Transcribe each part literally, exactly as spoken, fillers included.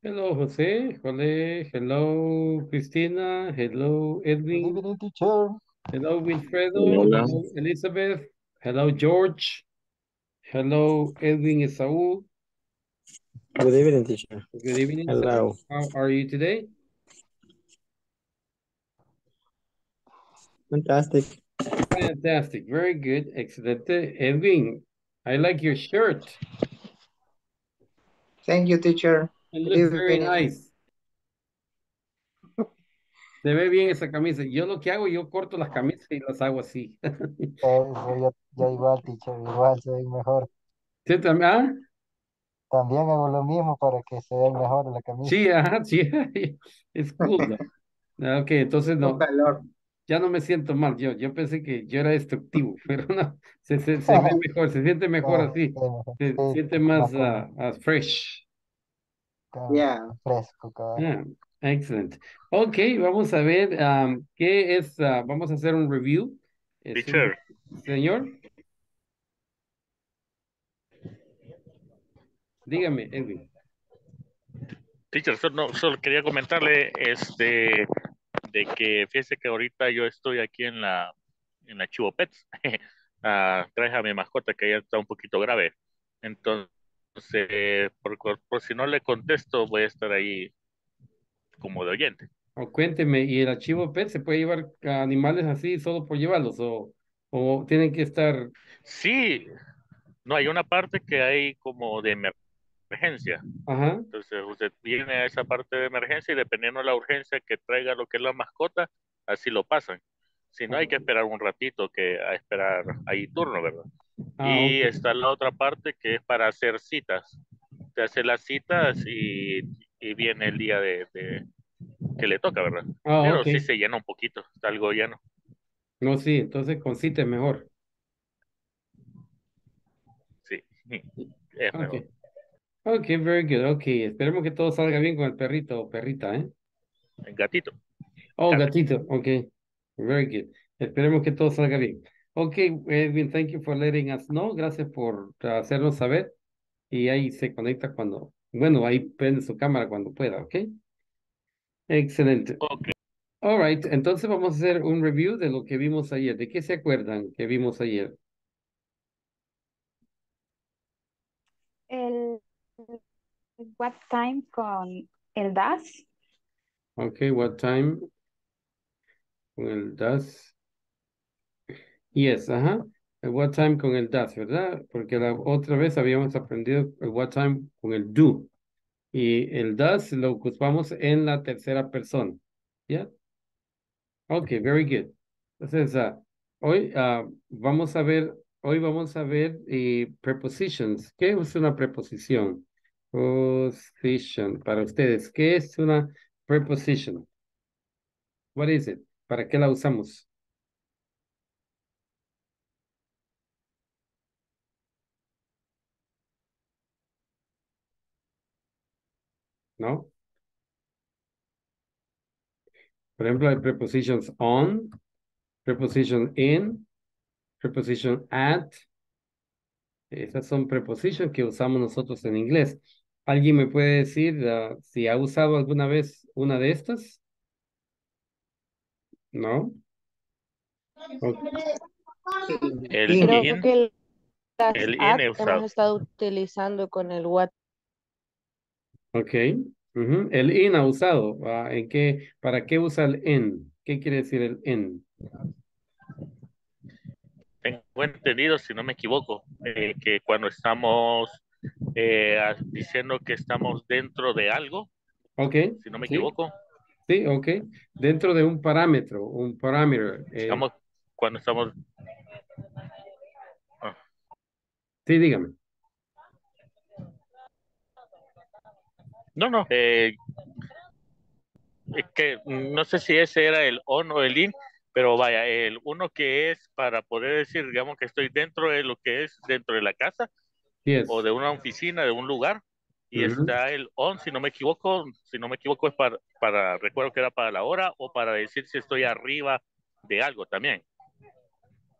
Hello, José. Jole. Hello, Cristina. Hello, Good Edwin. evening, teacher. Hello, Wilfredo. Hola. Hello, Elizabeth. Hello, George. Hello, Edwin Esaú. Good evening, teacher. Good evening, sir. Hello. How are you today? Fantastic. Fantastic. Very good. Excellent. Edwin, I like your shirt. Thank you, teacher. It Good looks very evening. nice. Se ve bien esa camisa. Yo lo que hago, yo corto las camisas y las hago así. Eh, yo ya, ya igual, teacher, igual soy mejor. ¿Sí, también? ¿Ah? También hago lo mismo para que se vea mejor la camisa. Sí, ajá, sí. Es cool. Ah, ok, entonces Un no, calor. ya no me siento mal. Yo, yo pensé que yo era destructivo, pero no, se, se, se ve mejor, se siente mejor Ah, así. sí, mejor. Se Sí, siente más más cómodo, ah, ah, fresh. cabal, Yeah. fresco, cabal. Ah, excellent. Ok, vamos a ver am, qué es, ah, vamos a hacer un review. Es un- Teacher, Señor, dígame, Edwin. teacher, solo, no, solo quería comentarle este de que fíjese que ahorita yo estoy aquí en la en la Chivo Pets. Ah, traje a mi mascota que ya está un poquito grave. Entonces, por, cu- por si no le contesto, voy a estar ahí como de oyente. O cuénteme, ¿y el archivo Pet se puede llevar a animales así solo por llevarlos o, o tienen que estar? Sí, no hay una parte que hay como de emergencia. Ajá, Entonces usted viene a esa parte de emergencia y dependiendo de la urgencia que traiga lo que es la mascota, así lo pasan. Si no, hay que esperar un ratito, que a esperar ahí turno, ¿verdad? ah, Y ok. está la otra parte que es para hacer citas. Te hace las citas y, y viene el día de, de- que le toca, ¿verdad? Ah, Pero sí ok. se llena un poquito, está algo lleno. No, sí, entonces con cita es mejor. Sí, es Ok, mejor. ok, very good. Ok, esperemos que todo salga bien con el perrito o perrita, ¿eh? El gatito, Oh, gato. gatito, okay. Very good. Esperemos que todo salga bien. Okay, Edwin, thank you for letting us know. Gracias por hacernos saber. Y ahí se conecta cuando, bueno, ahí prende su cámara cuando pueda, ¿ok? Excelente. Ok. All right, entonces vamos a hacer un review de lo que vimos ayer. ¿De qué se acuerdan que vimos ayer? El What Time con el Das. Okay, what time con el das? Yes, ajá. El what time con el das, ¿verdad? Porque la otra vez habíamos aprendido el what time con el do. Y el does lo ocupamos en la tercera persona. ¿Ya? Ok, very good. Entonces, ah, hoy ah, vamos a ver, hoy vamos a ver eh, prepositions. ¿Qué es una preposición? Position. Para ustedes, ¿qué es una preposition? What is it? ¿Para qué la usamos? ¿No? Por ejemplo, hay prepositions on, preposition in, preposition at. Esas son prepositions que usamos nosotros en inglés. ¿Alguien me puede decir ah, si ha usado alguna vez una de estas? No. O- El Sí. Creo in, que las el in ad he hemos usado. estado utilizando con el what. Ok. Ujú. El in ha usado. ah, ¿En qué? ¿Para qué usa el in? ¿Qué quiere decir el in? Tengo entendido, si no me equivoco, eh, que cuando estamos eh, a- diciendo que estamos dentro de algo, Ok. si no me Sí. equivoco, Sí, ok. Dentro de un parámetro, un parámetro. eh, estamos cuando estamos, ah, sí, dígame. no, no, eh, es que no sé si ese era el on o el in, pero vaya, el uno que es para poder decir, digamos que estoy dentro de lo que es dentro de la casa o Yes. de una oficina, de un lugar, y Ujú. está el on, si no me equivoco, si no me equivoco es para, para, recuerdo que era para la hora o para decir si estoy arriba de algo también.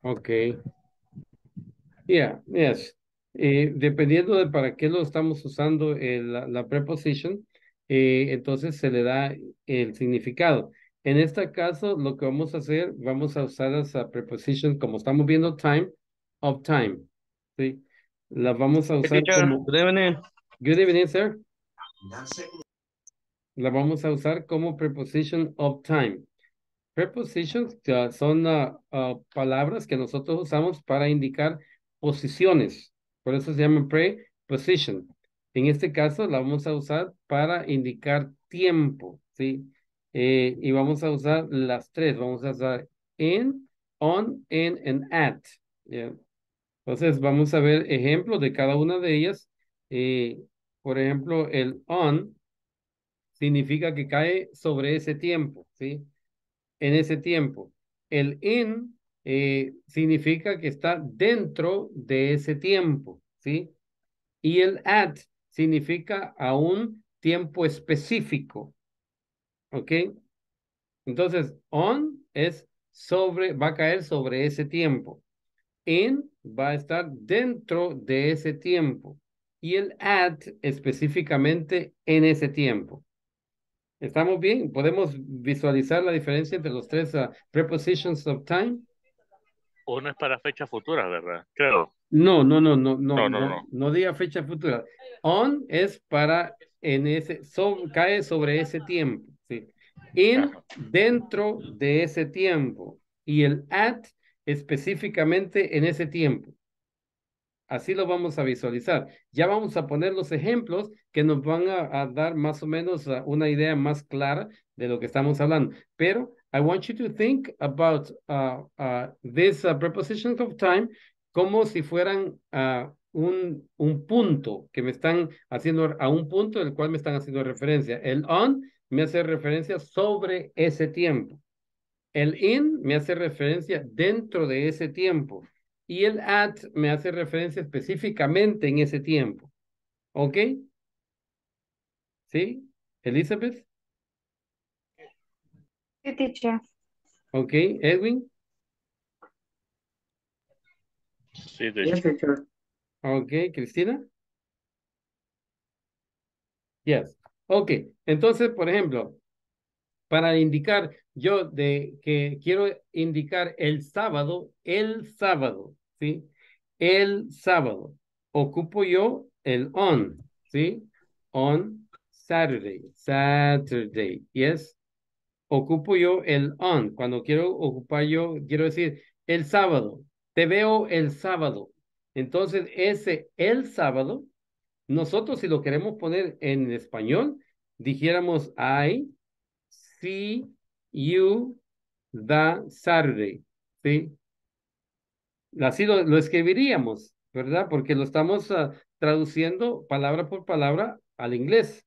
Ok. Yeah, yes. Eh, dependiendo de para qué lo estamos usando eh, la, la preposition, eh, entonces se le da el significado. En este caso, lo que vamos a hacer, vamos a usar esa preposición, como estamos viendo, time, of time, ¿sí? La vamos a usar como... Good evening. Good evening, sir. La vamos a usar como preposition of time. Prepositions uh, son uh, uh, palabras que nosotros usamos para indicar posiciones. Por eso se llaman preposition. En este caso, la vamos a usar para indicar tiempo, ¿sí? Eh, y vamos a usar las tres. Vamos a usar in, on, in, and at. Yeah. Entonces, vamos a ver ejemplos de cada una de ellas. Eh, por ejemplo, el on significa que cae sobre ese tiempo, ¿sí? En ese tiempo. El in eh, significa que está dentro de ese tiempo, ¿sí? Y el at significa a un tiempo específico, ¿ok? Entonces, on es sobre, va a caer sobre ese tiempo. In va a estar dentro de ese tiempo. Y el at específicamente en ese tiempo. ¿Estamos bien? ¿Podemos visualizar la diferencia entre los tres uh, prepositions of time? Uno es para fechas futuras, ¿verdad? Creo. No, no, no, no, no, no, no, no, no. No diga fecha futura. On es para en ese, so, cae sobre ese tiempo, ¿sí? In, ajá, dentro de ese tiempo. Y el at específicamente en ese tiempo. Así lo vamos a visualizar. Ya vamos a poner los ejemplos que nos van a, a dar más o menos una idea más clara de lo que estamos hablando. Pero I want you to think about uh, uh, this uh, preposition of time como si fueran uh, un, un punto que me están haciendo, a un punto del cual me están haciendo referencia. El on me hace referencia sobre ese tiempo. El in me hace referencia dentro de ese tiempo. Y el at me hace referencia específicamente en ese tiempo. ¿Ok? ¿Sí? ¿Elizabeth? Sí, teacher. ¿Ok? ¿Edwin? Sí, teacher. ¿Ok? ¿Cristina? Yes. Ok. Entonces, por ejemplo, para indicar yo de que quiero indicar el sábado, el sábado, ¿sí? El sábado. Ocupo yo el on, ¿sí? On Saturday, Saturday, ¿yes? Ocupo yo el on. Cuando quiero ocupar yo, quiero decir el sábado, te veo el sábado. Entonces ese el sábado, nosotros si lo queremos poner en español, dijéramos I see you the Saturday, ¿sí? Así lo, lo escribiríamos, ¿verdad? Porque lo estamos uh, traduciendo palabra por palabra al inglés.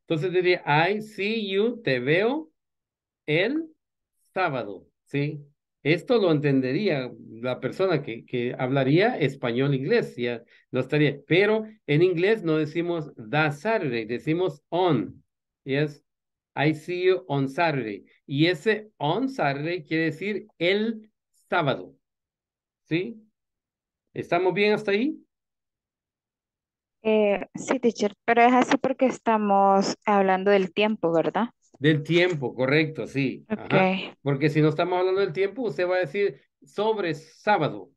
Entonces diría, I see you, te veo el sábado, ¿sí? Esto lo entendería la persona que, que hablaría español-inglés, ya lo estaría. Pero en inglés no decimos the Saturday, decimos on, ¿yes? I see you on Saturday. Y ese on Saturday quiere decir el sábado, ¿sí? ¿Estamos bien hasta ahí? Eh, sí, teacher, pero es así porque estamos hablando del tiempo, ¿verdad? Del tiempo, correcto, sí. Okay. Ajá. Porque si no estamos hablando del tiempo, usted va a decir sobre sábado.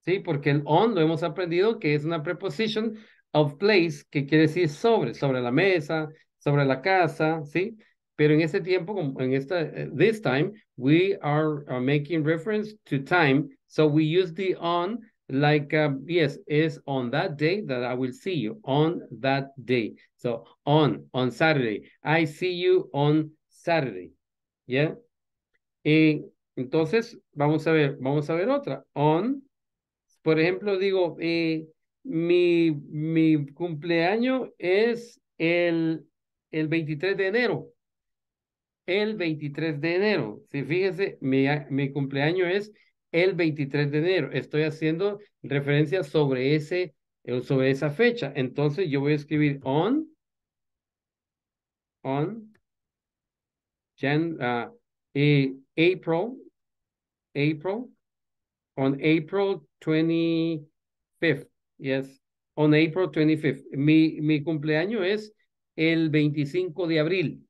Sí, porque el on lo hemos aprendido que es una preposition of place que quiere decir sobre, sobre la mesa, sobre la casa, ¿sí? Pero en ese tiempo, en esta, this time, we are, are making reference to time, so we use the on, like, uh, yes, it's on that day that I will see you, on that day. So, on, on Saturday. I see you on Saturday, ¿ya? Yeah? Y entonces, vamos a ver, vamos a ver otra. On, por ejemplo, digo, eh, mi, mi cumpleaños es el... El veintitrés de enero. El veintitrés de enero. Si fíjense, mi, mi cumpleaños es el veintitrés de enero. Estoy haciendo referencia sobre, ese, sobre esa fecha. Entonces yo voy a escribir on. On. Jan, uh, eh, April. April. On April twenty-fifth. Yes. on April twenty-fifth. Mi, mi cumpleaños es el veinticinco de abril.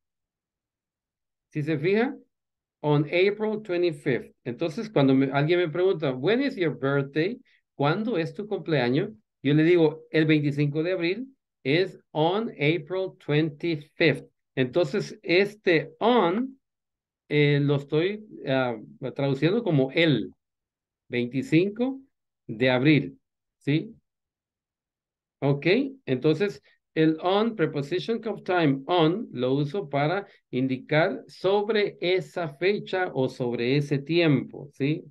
Si se fija, on April twenty-fifth. Entonces, cuando me, alguien me pregunta, when is your birthday? ¿Cuándo es tu cumpleaños? Yo le digo, el veinticinco de abril es on April twenty-fifth. Entonces, este on eh, lo estoy uh, traduciendo como el veinticinco de abril. ¿Sí? Ok, entonces el on, preposition of time, on, lo uso para indicar sobre esa fecha o sobre ese tiempo, ¿sí?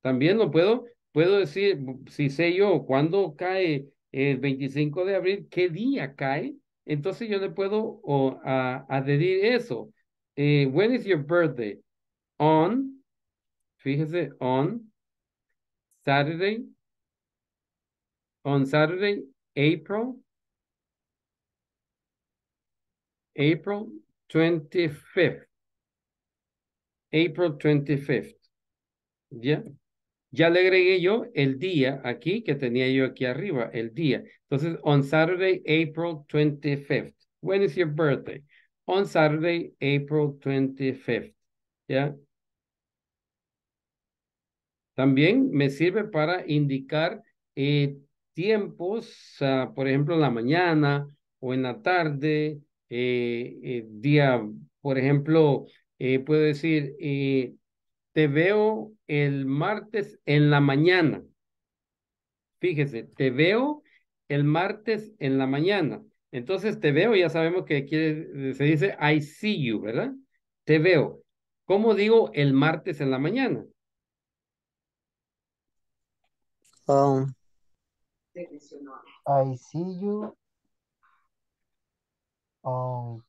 También lo puedo, puedo decir, si sé yo cuándo cae el veinticinco de abril, qué día cae, entonces yo le puedo o, a, adherir eso. Eh, when is your birthday? On, fíjese, on Saturday, on Saturday, April, April twenty-fifth. April twenty-fifth. ¿Ya? Ya le agregué yo el día aquí, que tenía yo aquí arriba, el día. Entonces, on Saturday, April twenty-fifth. When is your birthday? On Saturday, April twenty-fifth. ¿Ya? También me sirve para indicar eh, tiempos, uh, por ejemplo, en la mañana o en la tarde. Eh, eh, día, por ejemplo, eh, puedo decir, eh, te veo el martes en la mañana. Fíjese, te veo el martes en la mañana. Entonces, te veo, ya sabemos que aquí se dice I see you, ¿verdad? Te veo. ¿Cómo digo el martes en la mañana? Um, I see you. Um,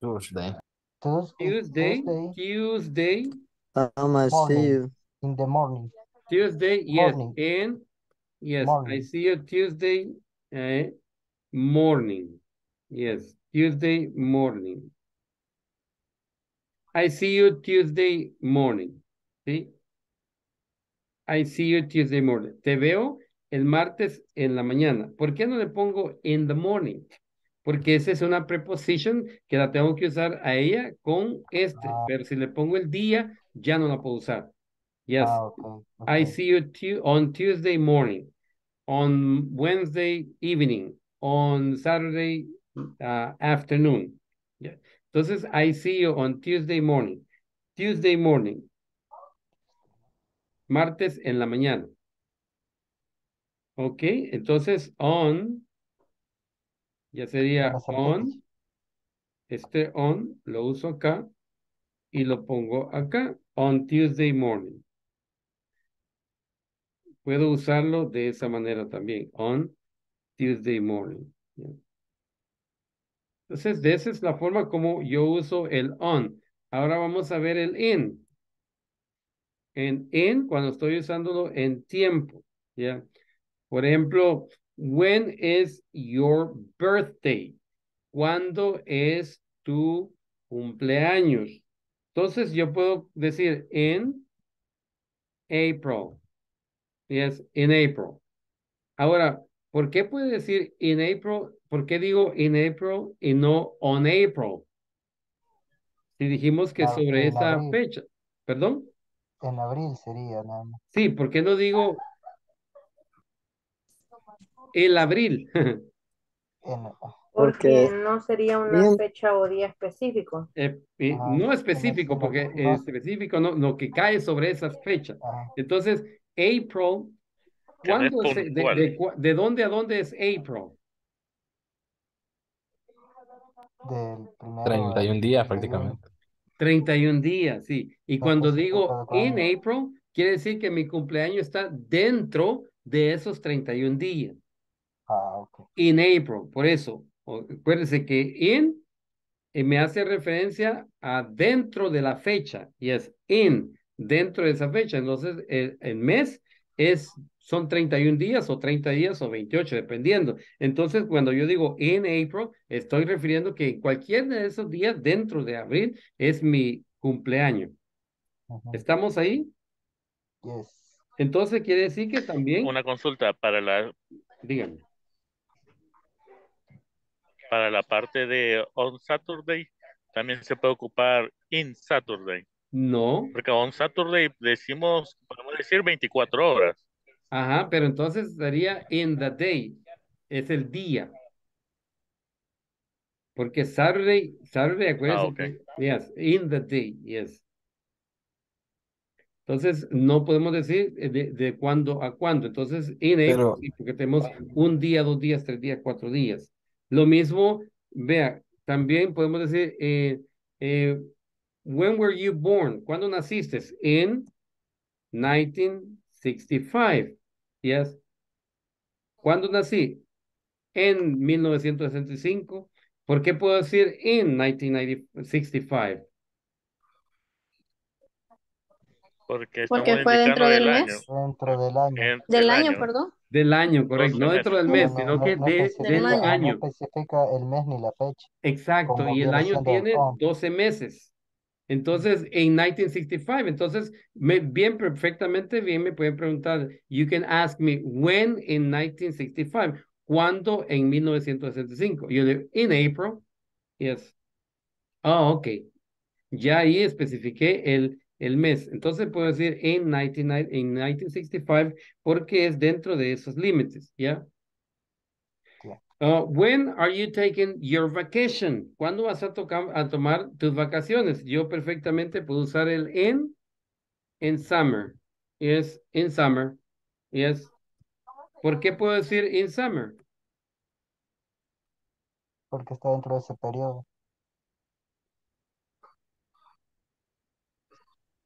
Tuesday. Tuesday. Tuesday. Um, I morning. See you in the morning. Tuesday, yes, morning. And yes, morning. I see you Tuesday uh, morning. Yes, Tuesday morning. I see you Tuesday morning. ¿Sí? I see you Tuesday morning. Te veo el martes en la mañana. ¿Por qué no le pongo in the morning? Porque esa es una preposición que la tengo que usar a ella con este. Ah. Pero si le pongo el día, ya no la puedo usar. Yes. Ah, okay. Okay. I see you on Tuesday morning. On Wednesday evening. On Saturday uh, afternoon. Yeah. Entonces, I see you on Tuesday morning. Tuesday morning. Martes en la mañana. Ok, entonces on, ya sería on, este on lo uso acá y lo pongo acá, on Tuesday morning. Puedo usarlo de esa manera también, on Tuesday morning. Entonces, de esa es la forma como yo uso el on. Ahora vamos a ver el in. En in, cuando estoy usándolo en tiempo, ¿ya? Por ejemplo, when is your birthday? ¿Cuándo es tu cumpleaños? Entonces yo puedo decir in April. Yes, in April. Ahora, ¿por qué puede decir in April? ¿Por qué digo in April y no on April? Si dijimos que sobre esa fecha. ¿Perdón? En abril sería, ¿no? Sí, ¿por qué no digo el abril? Porque no sería una bien. Fecha o día específico. Eh, eh, ah, no específico, porque no. específico no, lo que cae sobre esas fechas. Ah. Entonces, April, ¿cuándo se, de, de, de dónde a dónde es April? Del primero, treinta y un días prácticamente. treinta y un días, sí. Y no, cuando pues, digo in April, quiere decir que mi cumpleaños está dentro de esos treinta y un días. Ah, okay. In April, por eso, acuérdense que in eh, me hace referencia a dentro de la fecha, y es in, dentro de esa fecha, entonces el, el mes es, son treinta y un días o treinta días o veintiocho, dependiendo. Entonces cuando yo digo in April, estoy refiriendo que en cualquier de esos días dentro de abril es mi cumpleaños. Uh-huh. ¿Estamos ahí? Yes. Entonces quiere decir que también... Una consulta para la... Díganme. Para la parte de on Saturday, también se puede ocupar in Saturday. No. Porque on Saturday decimos, podemos decir veinticuatro horas. Ajá, pero entonces estaría in the day. Es el día. Porque Saturday, Saturday, acuérdense. Ah, okay. Yes, in the day, yes. Entonces, no podemos decir de, de cuándo a cuándo. Entonces, in pero, it, porque tenemos un día, dos días, tres días, cuatro días. Lo mismo, vea, también podemos decir, eh, eh, when were you born? ¿Cuándo naciste? In nineteen sixty-five. Yes. ¿Cuándo nací? En mil novecientos sesenta y cinco. ¿Por qué puedo decir in nineteen sixty-five? Porque, Porque fue dentro del, del mes. Año. Dentro del año. Del, del año, año, perdón. Del año, correcto. No dentro del mes, no, sino no, que no de, del año. año. No especifica el mes ni la fecha. Exacto, como y el año tiene oh. doce meses. Entonces, en nineteen sixty-five, entonces, me, bien, perfectamente bien me pueden preguntar, you can ask me, when in nineteen sixty-five? ¿Cuándo en mil novecientos sesenta y cinco? Yo digo, in April. Yes. Ah, oh, ok. Ya ahí especifiqué el... el mes. Entonces puedo decir en nineteen sixty-five porque es dentro de esos límites, ¿ya? Yeah. Uh, when are you taking your vacation? ¿Cuándo vas a, a tomar tus vacaciones? Yo perfectamente puedo usar el in, in summer. Yes, in summer. Yes. ¿Por qué puedo decir in summer? Porque está dentro de ese periodo.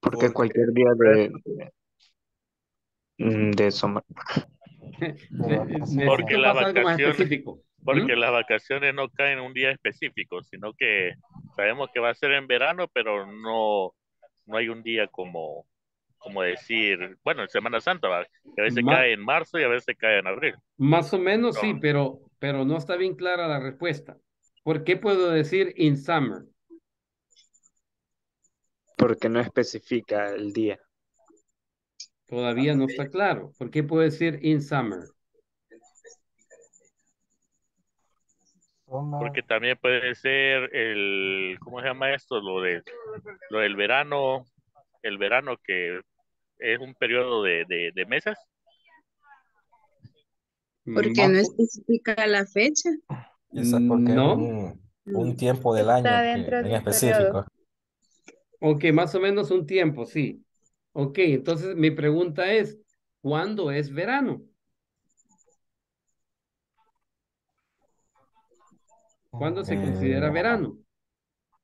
Porque cualquier día de de sombra. Porque las vacaciones, porque ¿Mm? las vacaciones no caen en un día específico, sino que sabemos que va a ser en verano, pero no no hay un día como como decir, bueno, en Semana Santa, ¿vale? Que a veces más, cae en marzo y a veces cae en abril. Más o menos no. Sí, pero pero no está bien clara la respuesta. ¿Por qué puedo decir in summer? Porque no especifica el día. Todavía no está claro. ¿Por qué puede decir in summer? Porque también puede ser el, ¿cómo se llama esto? Lo de lo del verano, el verano que es un periodo de, de, de meses. Porque no especifica la fecha. Exacto, porque no. Un, un tiempo del año que, en específico. Periodo. Ok, más o menos un tiempo, sí. Ok, entonces mi pregunta es, ¿cuándo es verano? ¿Cuándo eh, se considera verano?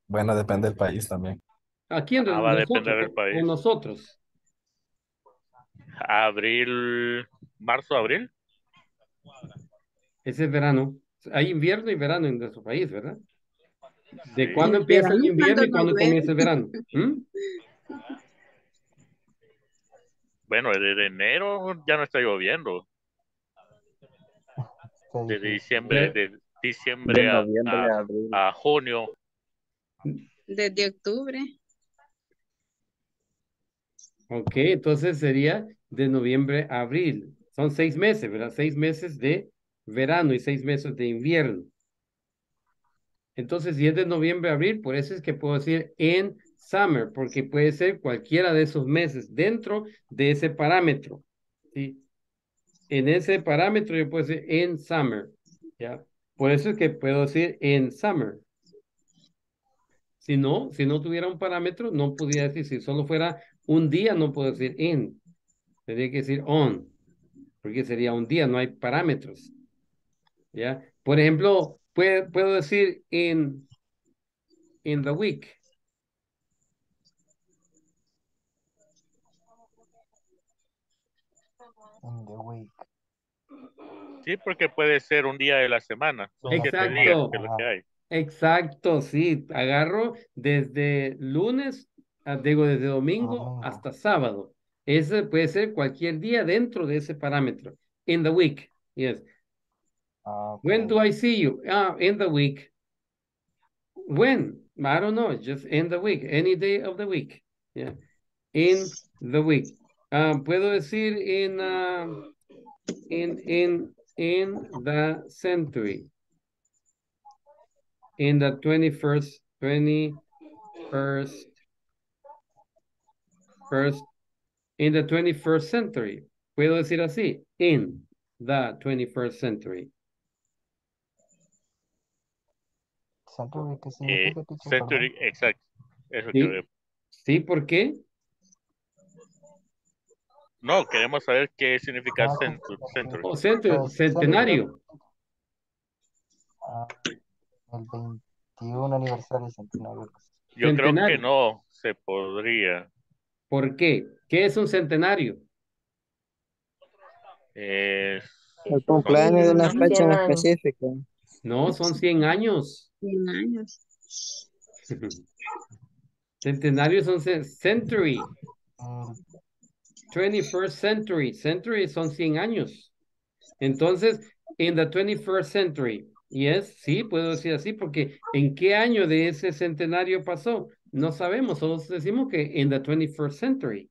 Bueno, depende del país también. Aquí en ah, va a depender del país. Con nosotros. Abril, marzo, abril. Ese es verano. Hay invierno y verano en nuestro país, ¿verdad? ¿De cuándo empieza el invierno y cuándo comienza el verano? ¿Mm? Bueno, desde enero ya no está lloviendo. Desde diciembre, de diciembre a, a, a junio. Desde octubre. Ok, entonces sería de noviembre a abril. Son seis meses, ¿verdad? Seis meses de verano y seis meses de invierno. Entonces, si es de noviembre a abril, por eso es que puedo decir in summer, porque puede ser cualquiera de esos meses dentro de ese parámetro. ¿Sí? En ese parámetro yo puedo decir in summer. ¿Ya? Por eso es que puedo decir in summer. Si no, si no tuviera un parámetro, no pudiera decir, si solo fuera un día, no puedo decir in. Tendría que decir on, porque sería un día, no hay parámetros. ¿Ya? Por ejemplo... Puedo decir in, in the week. In the week. Sí, porque puede ser un día de la semana. Son exacto. Días, que es lo que hay. Exacto, sí. Agarro desde lunes, digo desde domingo oh. hasta sábado. Ese puede ser cualquier día dentro de ese parámetro. In the week, yes. Uh, when do I see you? Uh, in the week. When? I don't know. Just in the week. Any day of the week. Yeah. In the week. Uh, puedo decir in, uh, in, in, in the century. In the twenty-first, twenty-first, first, in the twenty-first century. Puedo decir así, in the twenty-first century. Century, ¿qué significa? Eh, century, exacto. Eso sí. Que... sí, ¿por qué? No, queremos saber qué significa century. Century. Oh, century, centenario. Ah, el veintiuno aniversario centenario. Yo centenario. Creo que no se podría. ¿Por qué? ¿Qué es un centenario? Eh, el cumpleaños de una fecha en específica. No, son cien años. cien años. Centenario son century. twenty-first century. Century son cien años. Entonces, in the twenty-first century. Yes, sí, puedo decir así porque ¿en qué año de ese centenario pasó? No sabemos, solo decimos que in the twenty-first century.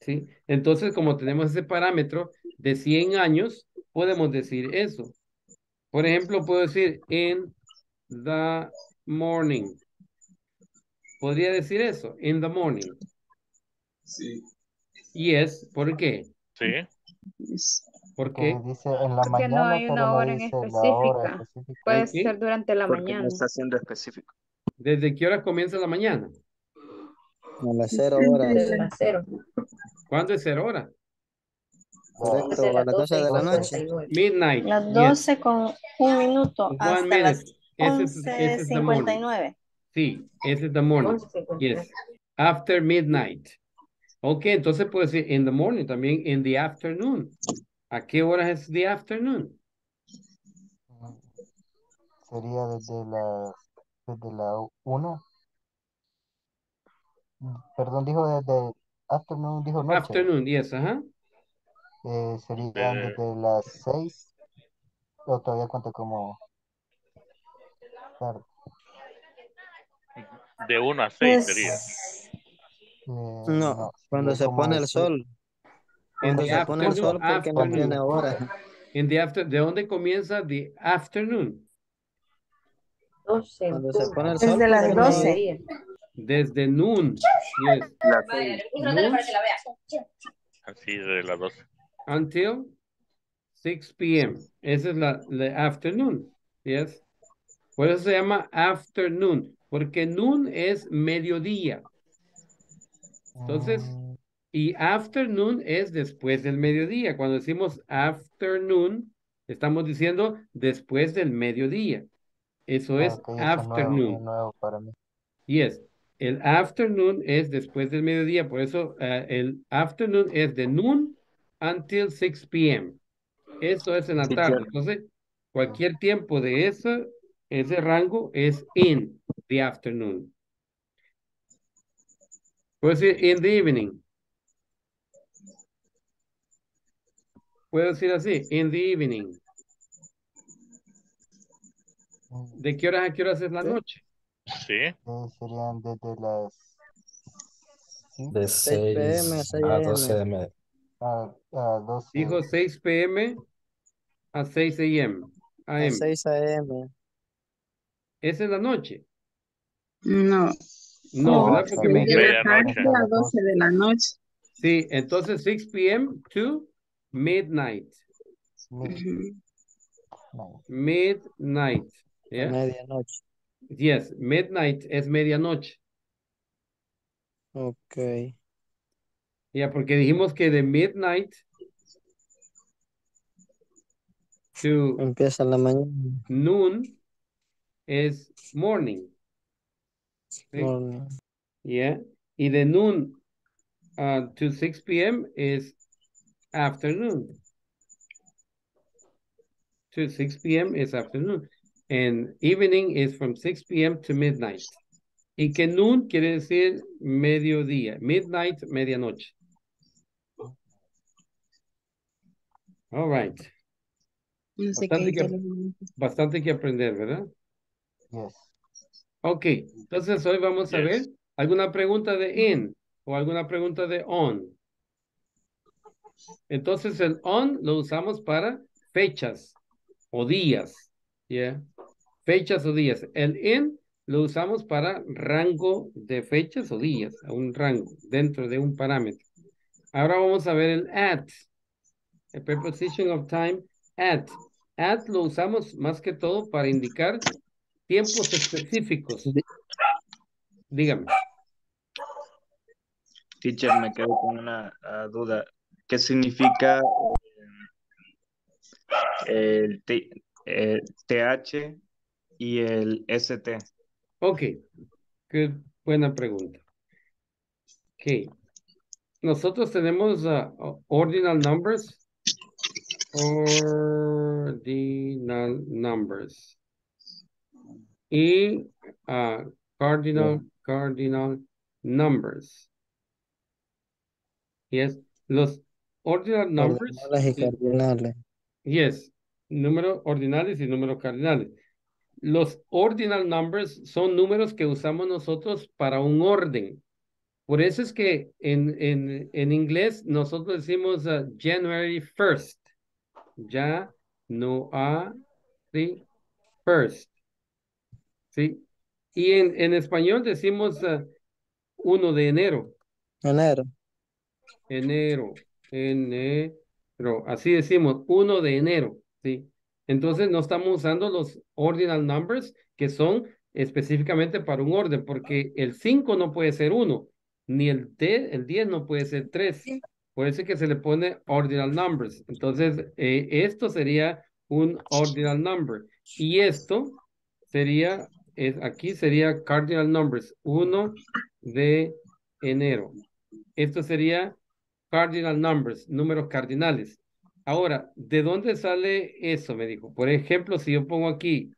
¿Sí? Entonces, como tenemos ese parámetro de cien años, podemos decir eso. Por ejemplo, puedo decir in the morning. ¿Podría decir eso? In the morning. Sí. Yes, ¿por qué? Sí. ¿Por qué? Dice en la Porque mañana, no hay una hora en específica. Hora específica. Puede ¿Sí? ser durante la Porque mañana. No está siendo específico. ¿Desde qué hora comienza la mañana? A las cero horas. Desde las cero. ¿Cuándo es cero hora? Correcto, a las doce de la noche. Midnight. Las doce yes. con un minuto One hasta minute. Las once cincuenta y nueve. Sí, ese es the morning. Yes. After midnight. Ok, entonces puedo decir in the morning también, in the afternoon. ¿A qué hora es the afternoon? Sería desde la desde la una. Perdón, dijo desde afternoon, dijo noche. Afternoon, yes, ajá. Eh, sería desde las seis. O todavía cuenta como tarde. De una a seis sería. No, no, cuando se pone el sol. Cuando se pone el sol porque no tiene hora. In the after, ¿de dónde comienza the afternoon? doce. Cuando se pone el sol. Desde las doce. Desde noon. Yes. Noon. Así de las doce. Until six p m Esa es la, la afternoon. Yes. Por eso se llama afternoon. Porque noon es mediodía. Entonces, y afternoon es después del mediodía. Cuando decimos afternoon, estamos diciendo después del mediodía. Eso ah, es okay, afternoon. Es nuevo, nuevo para mí. Yes, el afternoon es después del mediodía. Por eso uh, el afternoon es de noon until six p m Eso es en la tarde. Entonces, cualquier tiempo de eso, ese rango es in the afternoon. Puedo decir in the evening. Puedo decir así, in the evening. ¿De qué horas a qué horas es la noche? Sí. Serían desde las... de seis p m a doce a m Dijo seis p m a seis a m A seis a m ¿Esa es la noche? No. No, ¿verdad? Porque me dijeron a las doce de la noche. Sí, entonces six p m to midnight. Mm-hmm. Midnight. Yeah. Medianoche. Yes, midnight es medianoche. Ok. Ya, yeah, porque dijimos que de midnight to empieza la mañana. Noon es morning. Sí. Yeah. Y de noon uh, to six p m es afternoon. To six p m es afternoon. And evening is from six p m to midnight. Y que noon quiere decir mediodía. Midnight, medianoche. All right. No sé bastante, que, bastante que aprender, ¿verdad? Yes. Ok, entonces hoy vamos a yes. ver alguna pregunta de in o alguna pregunta de on. Entonces el on lo usamos para fechas o días. Yeah. Fechas o días. El in lo usamos para rango de fechas o días, a un rango dentro de un parámetro. Ahora vamos a ver el at. The preposition of time, at. At lo usamos más que todo para indicar tiempos específicos. Dígame. Teacher, me quedo con una uh, duda. ¿Qué significa eh, el, t, el T H y el S T? Ok, qué buena pregunta. Ok. Nosotros tenemos uh, ordinal numbers. Ordinal numbers. Y uh, cardinal, cardinal numbers. Yes, los ordinal numbers. Ordinales y cardinales. Yes, números ordinales y números cardinales. Los ordinal numbers son números que usamos nosotros para un orden. Por eso es que en, en, en inglés nosotros decimos uh, January first. Ya no a sí, first. ¿Sí? Y en, en español decimos uh, uno de enero. Enero. Enero, enero, así decimos, uno de enero, ¿sí? Entonces no estamos usando los ordinal numbers que son específicamente para un orden, porque el cinco no puede ser uno, ni el diez no puede ser tres, por eso es que se le pone ordinal numbers. Entonces eh, esto sería un ordinal number, y esto sería, es, aquí sería cardinal numbers, uno de enero. Esto sería cardinal numbers, números cardinales. Ahora, ¿de dónde sale eso? Me dijo. Por ejemplo, si yo pongo aquí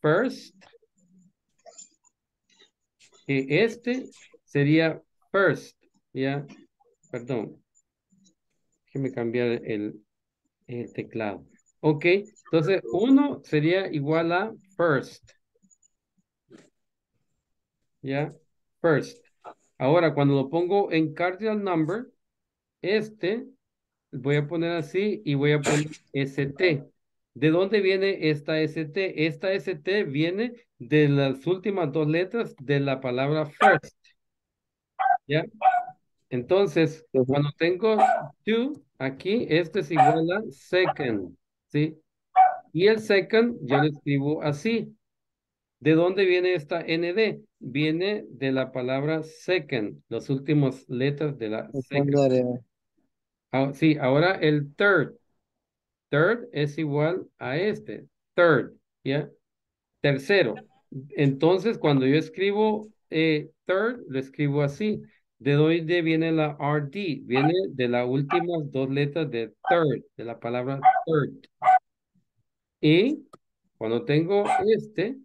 first, este sería first, ¿ya? Perdón. Déjeme cambiar el, el teclado. Ok, entonces uno sería igual a first. ¿Ya? First. Ahora, cuando lo pongo en cardinal number, este, voy a poner así y voy a poner S T. ¿De dónde viene esta S T? Esta S T viene de las últimas dos letras de la palabra first. ¿Ya? Entonces, cuando tengo two, aquí, este es igual a second. ¿Sí? Y el second yo lo escribo así. ¿De dónde viene esta N D? Viene de la palabra second, las últimas letras de la second. Ah, sí, ahora el third. Third es igual a este. Third, ¿ya? Tercero. Entonces, cuando yo escribo eh, third, lo escribo así. ¿De dónde viene la R D? Viene de las últimas dos letras de third, de la palabra third. Y cuando tengo este,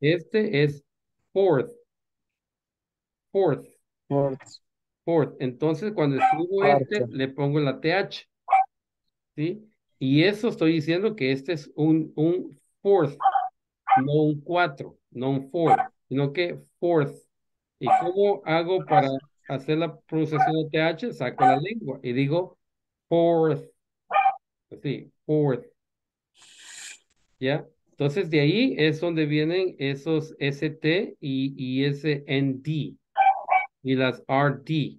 este es fourth. Fourth. Fourth. Fourth. Entonces, cuando escribo este, le pongo la T H. ¿Sí? Y eso estoy diciendo que este es un, un fourth. No un cuatro. No un fourth. Sino que fourth. ¿Y cómo hago para hacer la pronunciación de T H? Saco la lengua y digo fourth. Así. Fourth. ¿Ya? Entonces, de ahí es donde vienen esos S T y, y ese N D y las R D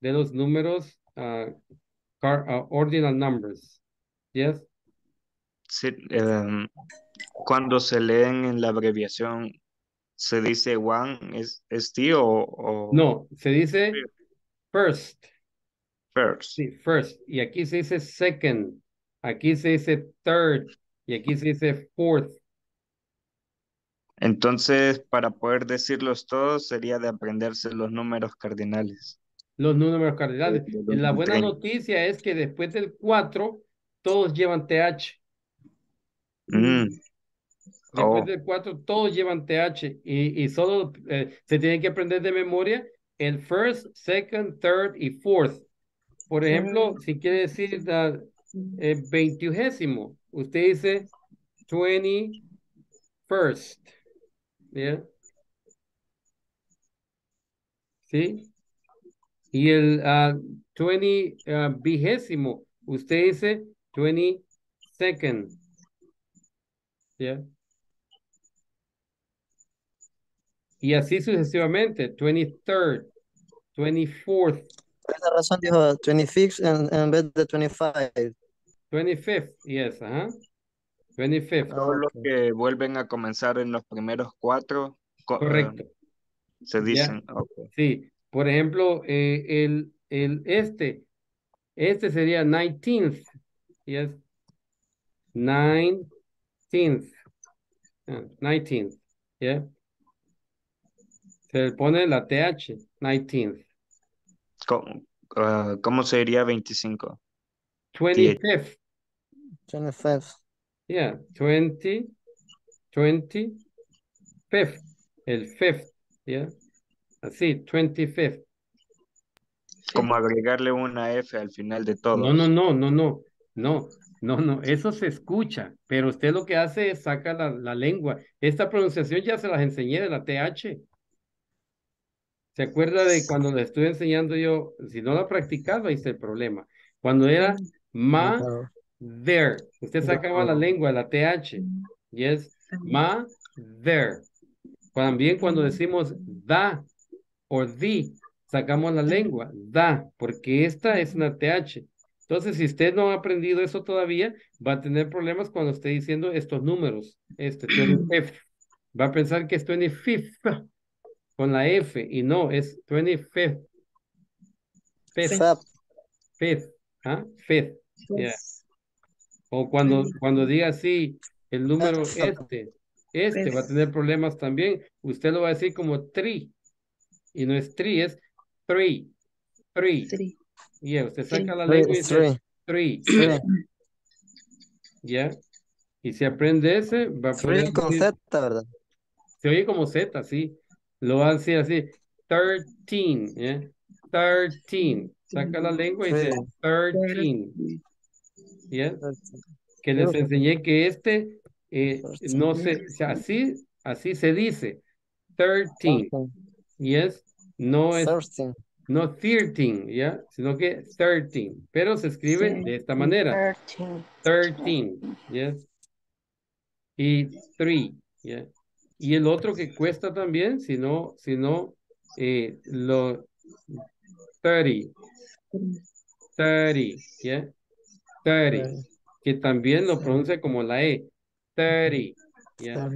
de los números uh, car, uh, ordinal numbers. Yes. Sí, um, cuando se leen en la abreviación, ¿se dice one es, es T o, o...? No, se dice first. First. Sí, first. Y aquí se dice second. Aquí se dice third. Y aquí se dice fourth. Entonces, para poder decirlos todos, sería de aprenderse los números cardinales. Los números cardinales. Sí, los la buena treinta. Noticia es que después del cuatro, todos llevan T H. Mm. Después oh. del cuatro, todos llevan T H. Y, y solo eh, se tienen que aprender de memoria el first, second, third y fourth. Por ejemplo, si quiere decir la, eh, veintugésimo. Usted dice twenty-first. ¿Yeah? ¿Sí? Y el uh, veinte uh, vigésimo. Usted dice veinte second. Yeah. Y así sucesivamente. twenty-third, twenty-fourth. Por esa razón dijo twenty-sixth en vez de twenty-five. twenty-fifth, yes, ajá. Uh-huh. twenty-fifth. Todos los que vuelven a comenzar en los primeros cuatro. Correcto. Uh, se dicen. Yeah. Okay. Sí, por ejemplo, eh, el, el este. Este sería nineteenth. Yes. nineteenth. Yeah. nineteenth. Yeah. Se le pone la T H. nineteenth. ¿Cómo, uh, ¿cómo sería veinticinco? twenty-fifth. twenty-fifth. Yeah, twenty, twenty, fifth, el fifth, yeah, así, twenty-fifth. Como agregarle una F al final de todo. No, no, no, no, no, no, no, no, eso se escucha, pero usted lo que hace es saca la, la lengua. Esta pronunciación ya se las enseñé de la T H. ¿Se acuerda de cuando le estuve enseñando yo? Si no la practicaba, ahí está el problema. Cuando era ma... there. Usted sacaba la lengua, la T H. Yes. Ma, there. También cuando decimos da o di, sacamos la lengua. Da, porque esta es una T H. Entonces, si usted no ha aprendido eso todavía, va a tener problemas cuando esté diciendo estos números. Este, twenty-fifth. Va a pensar que es twenty-fifth con la F. Y no, es twenty-fifth. Fifth. Fifth. ¿Ah? Fifth. Yeah. O cuando, cuando diga así, el número este, este va a tener problemas también. Usted lo va a decir como tri. Y no es tri, es three. Three. Three. Yeah, usted saca la lengua y dice three. Ya. Y si aprende ese, va a poder decir, con Z, ¿verdad? Se oye como Z, sí. Lo va a decir así, thirteen. Yeah. thirteen. Saca la lengua y dice thirteen. Yeah. Que les enseñé que este eh, no se, así así se dice thirteen, yes, no es no thirteen, yeah, sino que thirteen, pero se escribe de esta manera, thirteen, yes, y three, yeah. Y el otro que cuesta también, si no, si no eh, lo thirty thirty, yeah, thirty, que también lo pronuncia como la E, thirty, yeah.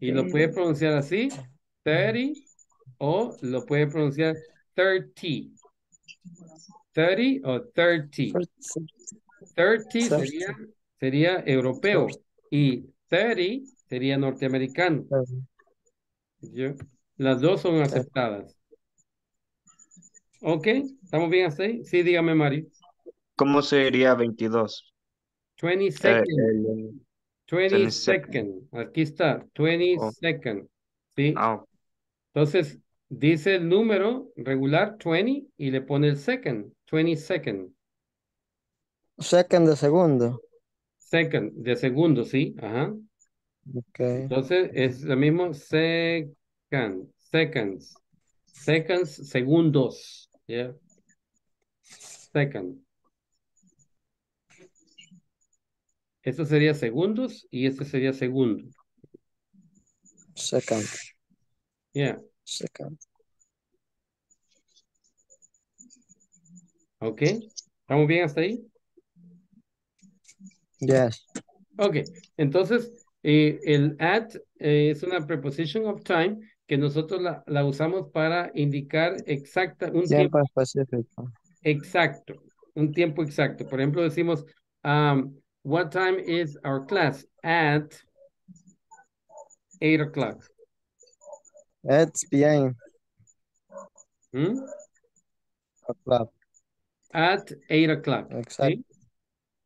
Y lo puede pronunciar así, thirty, o lo puede pronunciar thirty, thirty o thirty, thirty sería, sería europeo, y thirty sería norteamericano, yeah. Las dos son aceptadas. Ok, ¿estamos bien así? Sí, dígame, Mari. ¿Cómo sería veintidós? twenty-second. Eh, twenty-second. Aquí está. twenty-second. Oh. ¿Sí? Oh. Entonces, dice el número regular veinte y le pone el second. twenty-second. Second de segundo. Second de segundo, sí. Ajá. Okay. Entonces, es lo mismo. Second. Seconds. Seconds, segundos. Yeah. Second. Esto sería segundos y este sería segundo. Second. Yeah. Second. Ok. ¿Estamos bien hasta ahí? Yes. Ok. Entonces, eh, el at eh, es una preposition of time que nosotros la, la usamos para indicar exacta un tiempo, tiempo específico. Exacto. Un tiempo exacto. Por ejemplo, decimos... Um, what time is our class? At eight o'clock. At p m. Hmm? O'clock. At eight o'clock. Exacto. ¿Sí?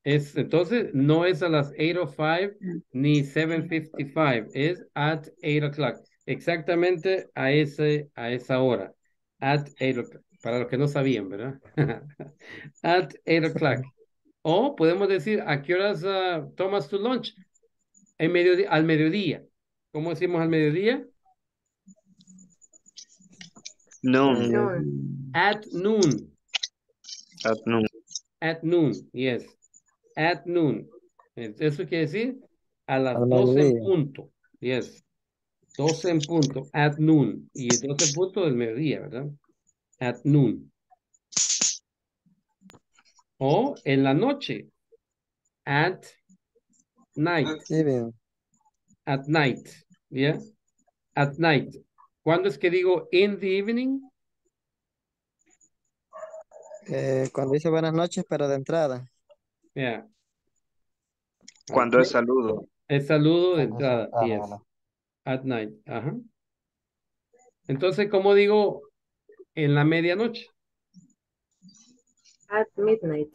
Es, entonces, no es a las eight oh five ni seven fifty-five. Es at eight o'clock. Exactamente a, ese, a esa hora. At eight o'clock. Para los que no sabían, ¿verdad? At eight o'clock. O podemos decir, ¿a qué horas uh, tomas tu lunch? En mediodía, al mediodía. ¿Cómo decimos al mediodía? No. At noon. At noon. At noon, yes. At noon. Eso quiere decir a las doce en punto. Yes. doce en punto. At noon. Y el doce en punto del mediodía, ¿verdad? At noon. O en la noche. At night. At, at night. Yeah. At night. ¿Cuándo es que digo in the evening? Eh, cuando dice buenas noches, pero de entrada. Yeah. Cuando okay. es saludo. Es saludo de entrada. Ah, yes. Ah, ah. At night. Ajá. Entonces, ¿cómo digo en la medianoche? At midnight.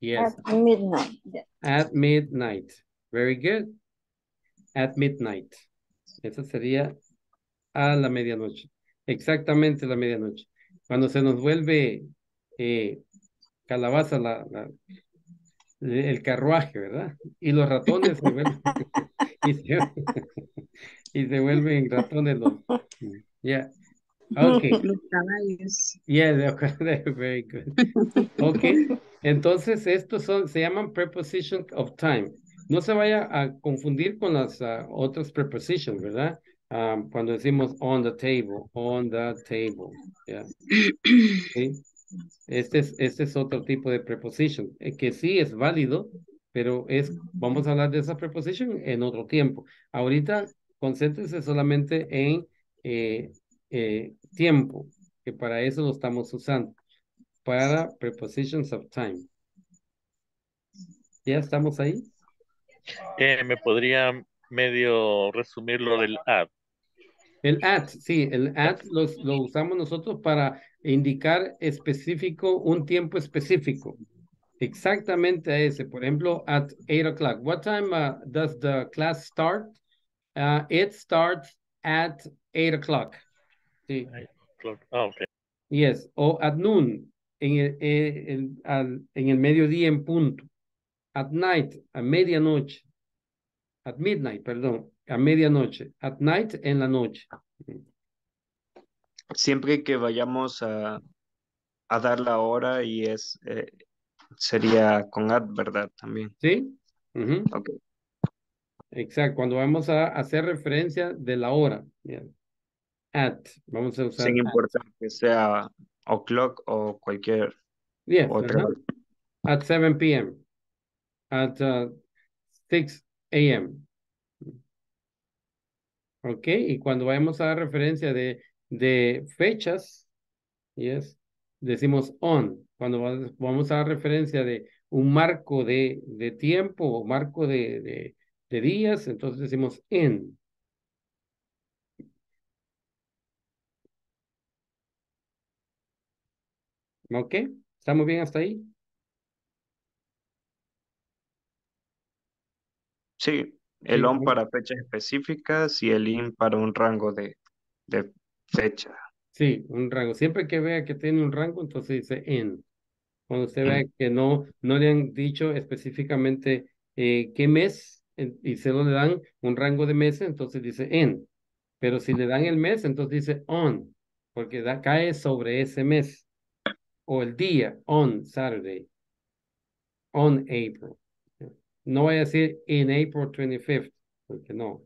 Yes. At midnight. Yeah. At midnight. Very good. At midnight. Esa sería a la medianoche. Exactamente la medianoche. Cuando se nos vuelve eh, calabaza la, la, el carruaje, ¿verdad? Y los ratones se vuelven. y, se, y se vuelven ratones los. Yeah. Okay. Los caballos. Yeah, very good. Okay. Entonces, estos son, se llaman prepositions of time. No se vaya a confundir con las uh, otras prepositions, ¿verdad? Um, cuando decimos on the table, on the table. Yeah. Okay. Este, es, este es otro tipo de preposition, que sí es válido, pero es, vamos a hablar de esa preposition en otro tiempo. Ahorita, concéntrense solamente en eh, eh, tiempo, que para eso lo estamos usando, para prepositions of time. ¿Ya estamos ahí? Eh, ¿Me podría medio resumir lo del at? El at, sí, el at los, lo usamos nosotros para indicar específico, un tiempo específico. Exactamente a ese. Por ejemplo, at eight o'clock. What time uh, does the class start? Uh, it starts at eight o'clock. Sí. eight o'clock, oh, okay. Yes, o at noon, en el, en, el, en el mediodía en punto. At night, a medianoche. At midnight, perdón, a medianoche. At night, en la noche. Siempre que vayamos a, a dar la hora y es eh, sería con at, ¿verdad? También. Sí. Uh-huh. Okay. Exacto, cuando vamos a hacer referencia de la hora. Yeah. At, vamos a usar. Sin importar at. Que sea o'clock o cualquier yeah, otra. Uh-huh. At seven p m At uh, six a m Ok, y cuando vayamos a dar referencia de, de fechas, yes, decimos on. Cuando vamos a dar referencia de un marco de, de tiempo o marco de, de, de días, entonces decimos in. Ok, ¿estamos bien hasta ahí? Sí, el on para fechas específicas y el in para un rango de, de fecha. Sí, un rango. Siempre que vea que tiene un rango, entonces dice in. Cuando usted mm. vea que no, no le han dicho específicamente eh, qué mes eh, y solo le dan un rango de meses, entonces dice in. Pero si le dan el mes, entonces dice on, porque da, cae sobre ese mes. O el día, on Saturday, on April. No voy a decir in April twenty-fifth, porque no.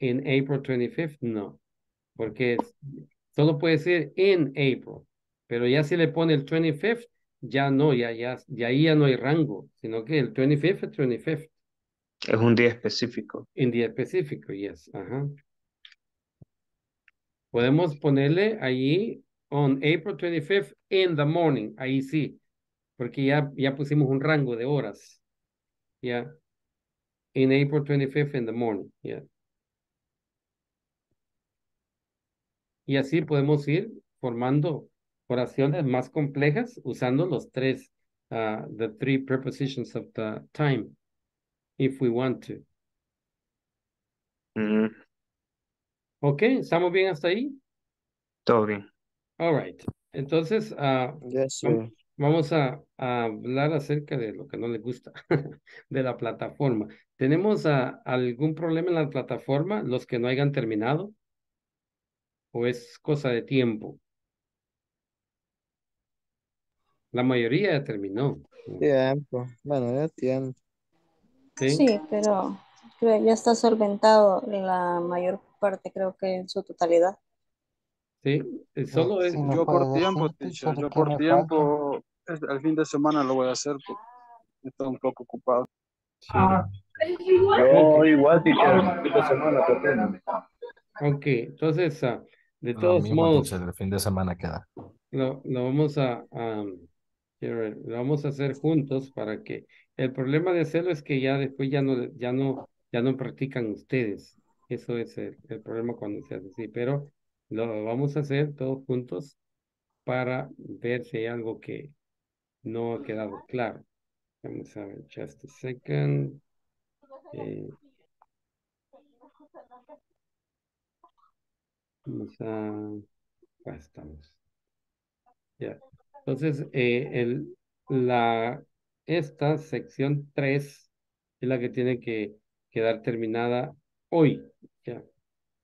In April twenty-fifth, no. Porque es, solo puede decir in April. Pero ya si le pone el twenty-fifth, ya no, ya, ya, ya ahí ya no hay rango. Sino que el twenty-fifth es twenty-fifth. Es un día específico. Un día específico, yes. Ajá. Podemos ponerle allí on April twenty-fifth in the morning. Ahí sí. Porque ya, ya pusimos un rango de horas. Yeah, in April twenty-fifth in the morning, yeah. Y así podemos ir formando oraciones más complejas usando los tres, uh, the three prepositions of the time, if we want to. Mm-hmm. Ok, ¿estamos bien hasta ahí? Todo bien. All right, entonces, uh, yes, sir. Vamos a, a hablar acerca de lo que no les gusta, de la plataforma. ¿Tenemos a, algún problema en la plataforma, los que no hayan terminado? ¿O es cosa de tiempo? La mayoría ya terminó. Tiempo. Bueno, ya tiempo. Sí, sí, pero creo ya está solventado la mayor parte, creo que en su totalidad. Sí, solo es... Si no yo por tiempo, teacher, yo por tiempo, falta. El fin de semana lo voy a hacer porque estoy un poco ocupado. Sí. Ah. Yo igual, teacher, el fin de semana te tengo. Ok, entonces, uh, de todos mismo, modos... Teacher, el fin de semana queda. Lo, lo vamos a... Um, lo vamos a hacer juntos para que... El problema de hacerlo es que ya después ya no, ya no, ya no practican ustedes. Eso es el, el problema cuando se hace así, pero... Lo vamos a hacer todos juntos para ver si hay algo que no ha quedado claro. Vamos a ver, just a second. Eh, vamos a... Acá estamos. Ya. Entonces, eh, el, la, esta sección tres es la que tiene que quedar terminada hoy. Ya.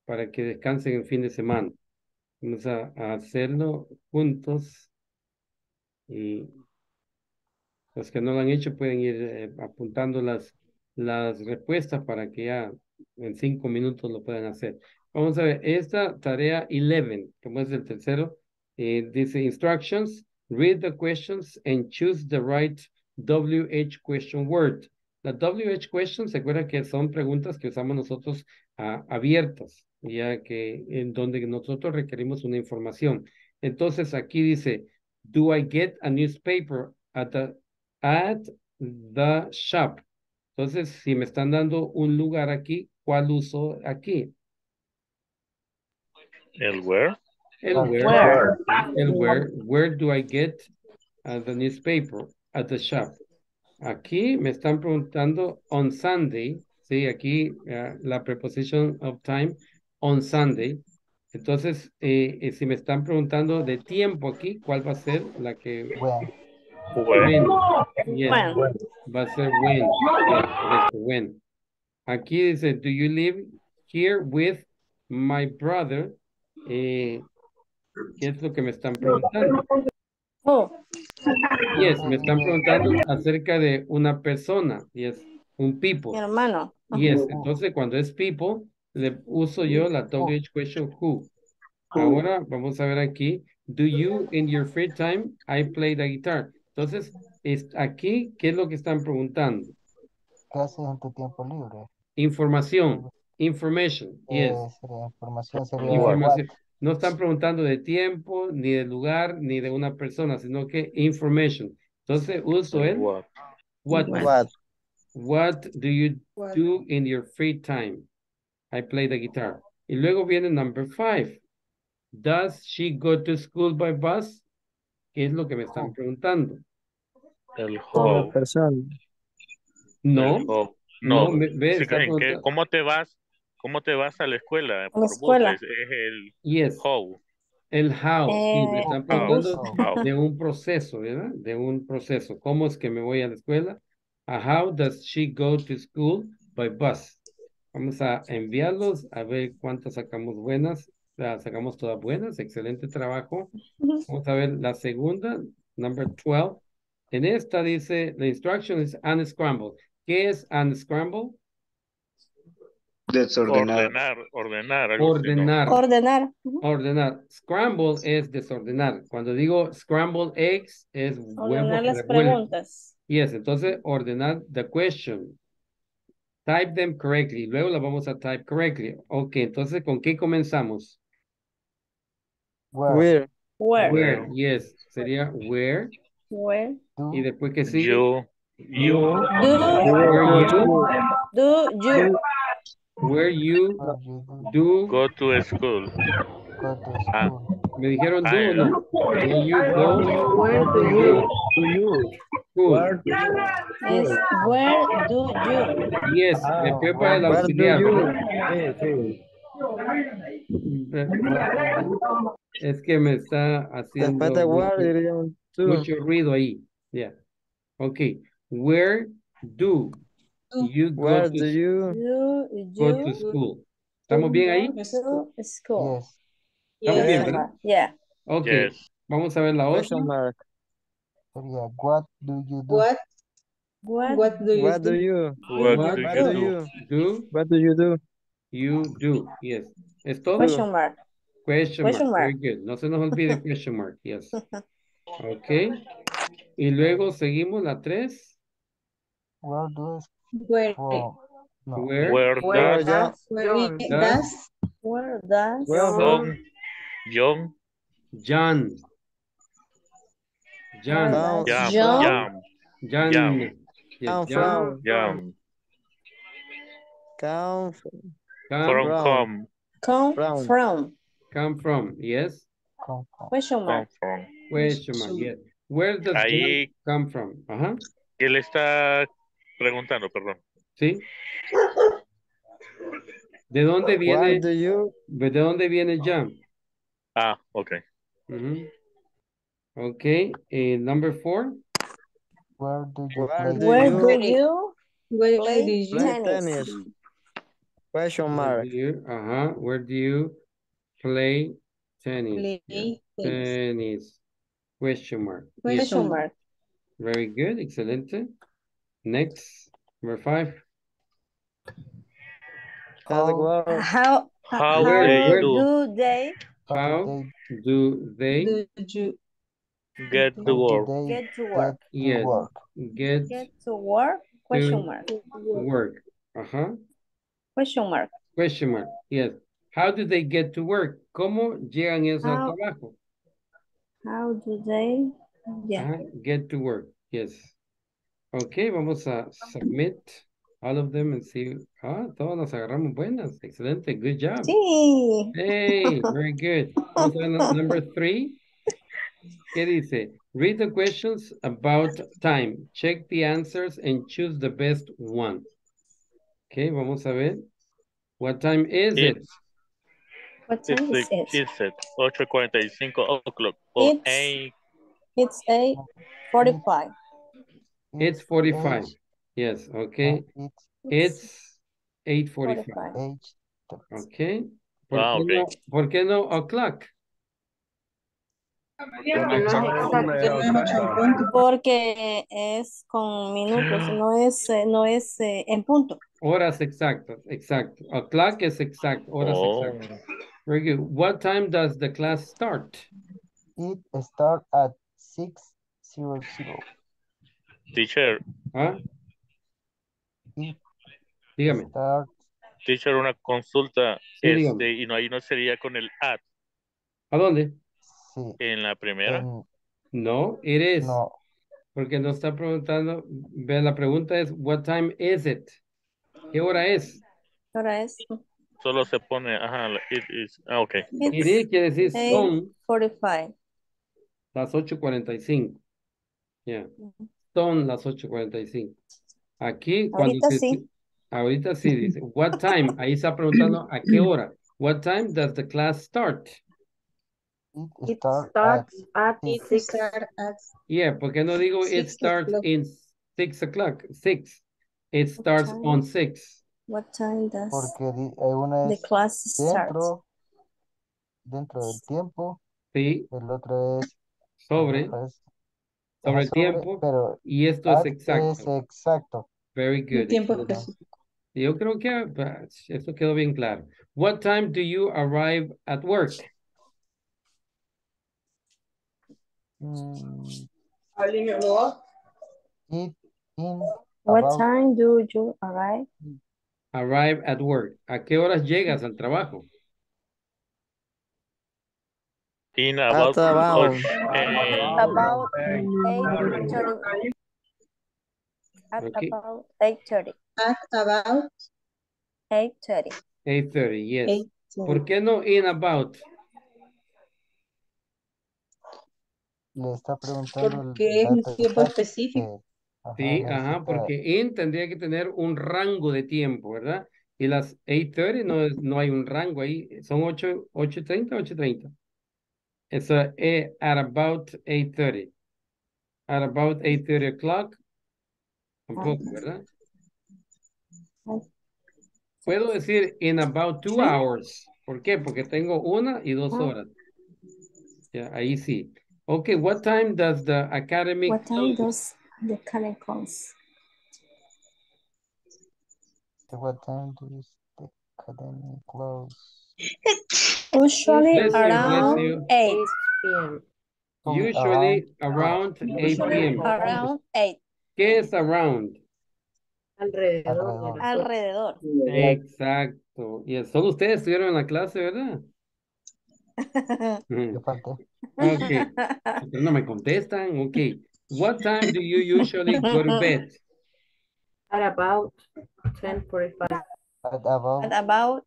Para que descansen el fin de semana. Vamos a, a hacerlo juntos. Y los que no lo han hecho pueden ir eh, apuntando las, las respuestas para que ya en cinco minutos lo puedan hacer. Vamos a ver, esta tarea once, como es el tercero, eh, dice instructions, read the questions and choose the right W H question word. La W H question, se acuerdan que son preguntas que usamos nosotros a, abiertas, ya que en donde nosotros requerimos una información. Entonces aquí dice, do I get a newspaper at the, at the shop? Entonces, si me están dando un lugar aquí, ¿cuál uso aquí? El where. El where. Where. El where. Where do I get uh, the newspaper at the shop? Aquí me están preguntando on Sunday, sí, aquí uh, la preposition of time, on Sunday. Entonces, eh, eh, si me están preguntando de tiempo aquí, ¿cuál va a ser la que? When. When. Yes. When. Va a ser when. Yeah, when. Aquí dice, do you live here with my brother? Eh, ¿Qué es lo que me están preguntando? Oh. Yes, me están preguntando acerca de una persona. Yes, un people. Mi hermano. Yes, entonces cuando es people, le uso yo la W H question who. Ahora vamos a ver aquí. Do you, in your free time, I play the guitar? Entonces, es aquí, ¿qué es lo que están preguntando? ¿Qué haces en tu tiempo libre? Información. Information. Yes. Información sería información. No están preguntando de tiempo, ni de lugar, ni de una persona, sino que information. Entonces uso el what. What, what. What do you what. do in your free time? I play the guitar. Y luego viene number five. Does she go to school by bus? ¿Qué es lo que me están preguntando? El how. No. El how. No. no me, me sí, que, ¿Cómo te vas? ¿Cómo te vas a la escuela? Por la escuela. Bus, es, es el yes. how. El how. Eh, sí, me están preguntando how. de un proceso, ¿verdad? De un proceso. ¿Cómo es que me voy a la escuela? A how does she go to school by bus? Vamos a enviarlos a ver cuántas sacamos buenas. Las sacamos todas buenas. Excelente trabajo. Vamos a ver la segunda, number twelve. En esta dice, the instruction is unscramble. ¿Qué es unscramble? Desordenar. Ordenar, ordenar. Algo ordenar. Sino. Ordenar. Ordenar. Scramble es desordenar. Cuando digo scramble eggs es ordenar las preguntas. Yes, entonces ordenar the question. Type them correctly. Luego la vamos a type correctly. Ok, entonces ¿con qué comenzamos? Where. Where. Where. Yes, sería where. Where. Y después que sí. Yo. Yo. Do. Do. You. Where you do go to school. Ah. Me dijeron do o no. Where you go. Where do you do you? Cool. Where, do you? Yes. Where do you? Yes, ah, el cuerpo del auxiliar. Sí, sí. Es que me está haciendo mucho, mucho ruido ahí. Yeah. Okay. Where do You go, Where to, do you, you, you, go to school. ¿Estamos bien ahí? School. School. Yes. ¿Estamos yes. bien, verdad? Yeah. Ok. Yes. Vamos a ver la otra. Maria, what do you do? What? What, what do you what do? You? What, what do, you do? You do? What do you do? You do, yes. ¿Es todo? Question mark. Question, question mark. mark. Very good. No se nos olvide question mark, yes. Ok. Y luego seguimos la tres. Where does... Where, oh, no. where, where, where does... Where does... Where does... John. John. John. John. John. John. John. John. John. Yes, from, from. Come from. Come from. Come from. Come from. Yes. Come from. Question mark. Come from. Question mark. Yes. Where does Ahí, come from? Ajá. Él está preguntando, perdón. Sí. ¿De dónde viene? You... ¿De dónde viene John? Ah, okay. Mm-hmm. Okay. Uh, number four. Where do you where do where you, you, where play, do you play tennis? tennis? Question mark. Where do you, uh-huh. Where do you play tennis? Play yeah. Tennis. Question mark. Question yes. mark. Very good. Excelente. Next. Number five. How, how, how, how they do, do they? How do they? Do you, Get to work. Get to work. Yes. Get, Get to work. Question mark. Work. Ajá. Question mark. Question mark. Yes. How do they get to work? ¿Cómo llegan ellos al trabajo? How do they yeah. Ajá. Get to work? Yes. Okay, vamos a submit all of them and see. Ah, todos nos agarramos buenas. Excelente. Good job. Sí. Hey, very good. Number three. ¿Qué dice? Read the questions about time. Check the answers and choose the best one. Okay, vamos a ver. What time is it? it? What time is it? It's it? eight forty-five o'clock. Or eight. It's eight forty-five. It's forty-five. Yes, okay. It's eight forty-five. Okay. ¿Por, ah, okay. No, ¿por qué no o'clock? Porque es con minutos, no es, no es eh, en punto. Horas exactas, exacto. O'clock es exacto, horas oh. exactas. Very good. What time does the class start? It starts at six hundred. Teacher. ¿Ah? It dígame. Start... Teacher, una consulta. Sí, este, y no, ahí no sería con el at. ¿A dónde? Sí. ¿En la primera? Um, no, it is. No. Porque nos está preguntando, ve, la pregunta es, what time is it? ¿Qué hora es? ¿Qué hora es? Solo se pone, ajá, it is, ah, ok. It's it is, quiere decir son. forty-five. Las ocho cuarenta y cinco. Yeah. Mm-hmm. Son las ocho cuarenta y cinco. Aquí, ahorita cuando... Ahorita sí. Ahorita sí dice, what time? Ahí está preguntando, ¿a qué hora? What time does the class start? It starts start at, at six. Start at yeah, porque no digo it starts in six o'clock. Six. It starts on six. What time does porque una es the class start? Dentro, dentro del tiempo. Sí. El otro es sobre. Es, sobre el tiempo. Pero y esto es exacto. Es exacto. Very good. El tiempo específico. Yo creo que esto quedó bien claro. What time do you arrive at work? Mm. It in what time do you arrive? Arrive at work. ¿A qué horas llegas al trabajo? In about, about, uh, about eight thirty. At okay. about eight thirty. At about eight thirty. eight thirty, yes. eight thirty. ¿Por qué no in about? Le está preguntando porque es un tiempo específico. Sí, ajá, porque in tendría que tener un rango de tiempo, ¿verdad? Y las eight thirty no, no hay un rango ahí, son ocho, ocho treinta, ocho treinta. It's a, a, at about eight thirty. At about eight thirty o'clock. Tampoco, ¿verdad? Puedo decir in about two hours. ¿Por qué? Porque tengo una y dos horas. Ya, ahí sí. Okay, what time does the academy What time close? does the academy close? What time does the academy close? Usually around eight p m Usually around eight p m Around eight. ¿Qué es around? Alrededor. Alrededor. Exacto. Y solo ustedes estuvieron en la clase, ¿verdad? Yo falté. Okay. No me contestan. Okay. What time do you usually go to bed? At about ten forty-five. At about, At about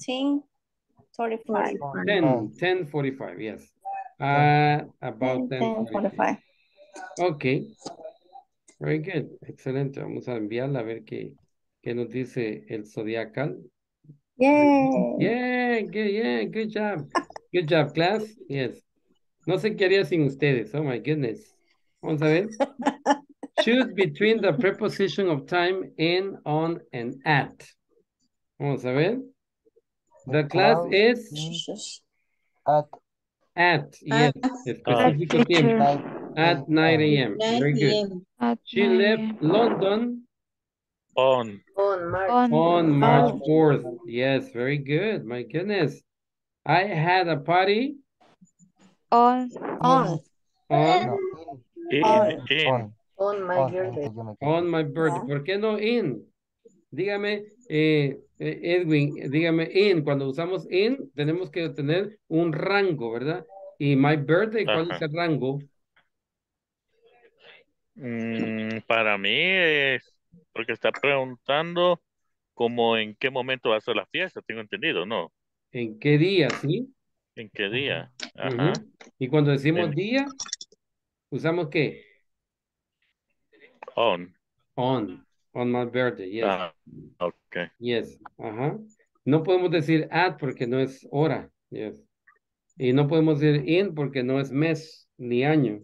ten forty-five. ten forty-five, yes. Uh, about ten forty-five. Okay. Very good. Excelente. Vamos a enviarla a ver qué, qué nos dice el Zodiacal. Yeah. Yeah, good, yeah, good job. Good job, class. Yes. No sé qué haría sin ustedes. Oh, my goodness. Vamos a ver. Choose between the preposition of time, in, on, and at. Vamos a ver. The class is... At. At, yes. Específico tiempo. At nine a m Very good. She left London... On. On March. On, on March fourth. Yes, very good. My goodness. I had a party. On. On. On. In. On. In. On my on, birthday. On my birthday. ¿Por qué no in? Dígame, eh, Edwin, dígame in. Cuando usamos in, tenemos que tener un rango, ¿verdad? Y my birthday, ¿cuál uh-huh. es el rango? Mm, para mí es... Porque está preguntando como en qué momento va a ser la fiesta, tengo entendido, ¿no? ¿En qué día, sí? ¿En qué día? Ajá. Uh-huh. Y cuando decimos en... día, ¿usamos qué? On. On. On my birthday, yes. Ah, ok. Yes, ajá. No podemos decir at porque no es hora, yes. Y no podemos decir in porque no es mes ni año.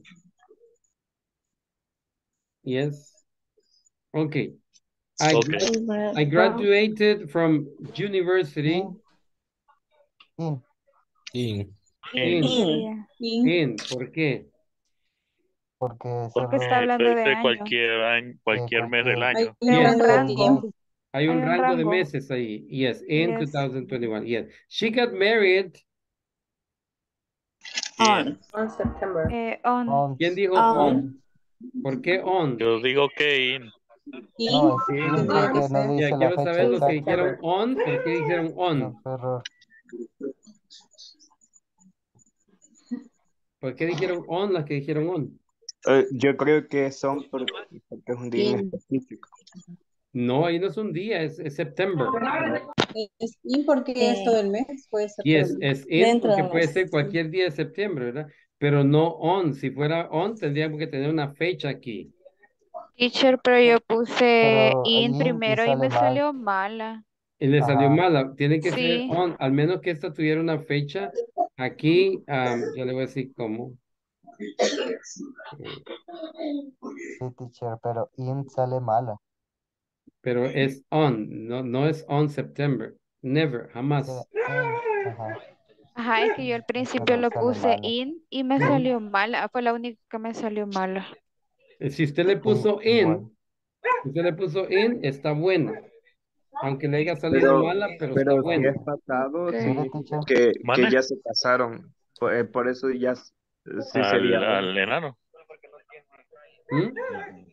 Yes. Okay. I, okay. I graduated from university. In. In. In. In. In. In. ¿Por qué? Porque, Porque está hablando de, de cualquier año, cualquier mes del año. Hay, yes. un, rango. Hay un rango, rango de meses ahí. Yes, in yes. twenty twenty-one. Yes. She got married. On. On September. Eh, on. On. ¿Quién dijo on? on? ¿Por qué on? Yo digo que in. ¿Y? No, sí, no, no, no ya quiero saber lo que dijeron on, ¿por qué dijeron on? ¿Por qué dijeron on las que dijeron on? Uh, yo creo que son porque, porque es un día in. En específico. No, ahí no es un día, es, es septiembre. Es in porque eh. es todo el mes, puede ser. Yes, es in Dentro porque puede ser cualquier día de septiembre, ¿verdad? Pero no on, si fuera on tendríamos que tener una fecha aquí. Teacher, pero yo puse pero in primero y me mal. salió mala. Y le salió ah. mala. Tiene que sí. ser on. Al menos que esta tuviera una fecha. Aquí, um, ya le voy a decir cómo. Sí, teacher, pero in sale mala. Pero es on. No, no es on September. Never, jamás. Ajá. Ajá, es que yo al principio pero lo puse mala. in y me salió mala. Fue la única que me salió mala. Si usted le puso in, si usted le puso in, está buena. Aunque le haya salido pero, mala, pero, pero está buena. Pero si es pasado, sí, que, que ya se casaron. Por, eh, por eso ya sí al, sería. Al enano. ¿Mm?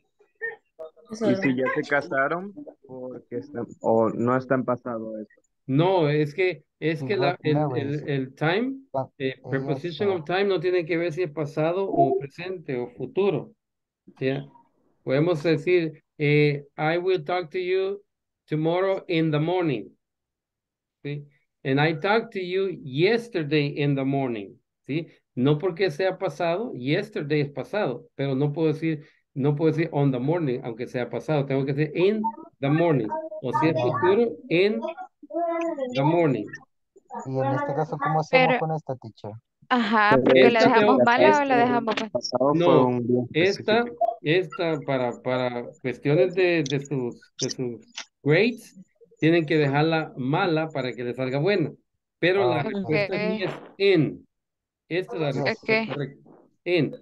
Y si ya se casaron, porque están, o no están pasado eso. No, es que, es que la, el, el, el time, eh, preposition of time no tiene que ver si es pasado o presente o futuro. Yeah. Podemos decir, eh, I will talk to you tomorrow in the morning. ¿Sí? And I talked to you yesterday in the morning. ¿Sí? No porque sea pasado, yesterday es pasado, pero no puedo decir, no puedo decir on the morning, aunque sea pasado. Tengo que decir in the morning. O si es futuro, in the morning. Y en este caso, ¿cómo hacemos pero... con esta teacher? Ajá, porque la dejamos mala o la dejamos pasado. No, esta, esta para, para cuestiones de, de, sus, de sus grades, tienen que dejarla mala para que le salga buena. Pero la okay. respuesta es in. Esta es la respuesta okay. correcta. in.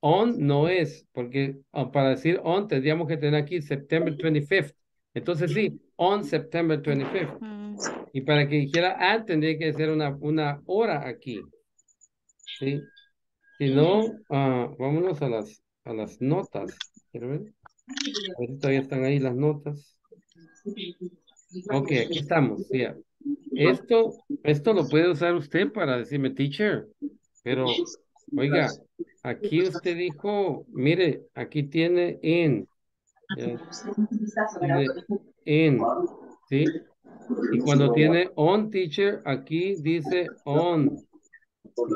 On no es, porque para decir on tendríamos que tener aquí September twenty-fifth. Entonces sí, on September twenty-fifth. Mm. Y para que dijera at tendría que ser una, una hora aquí. ¿Sí? Si no, uh, vámonos a las, a las notas. ¿Quiero ver? A ver si todavía están ahí las notas. Ok, aquí estamos. Yeah. Esto, esto lo puede usar usted para decirme teacher, pero oiga, aquí usted dijo, mire, aquí tiene in. Yeah. In, ¿sí? Y cuando tiene on teacher, aquí dice on.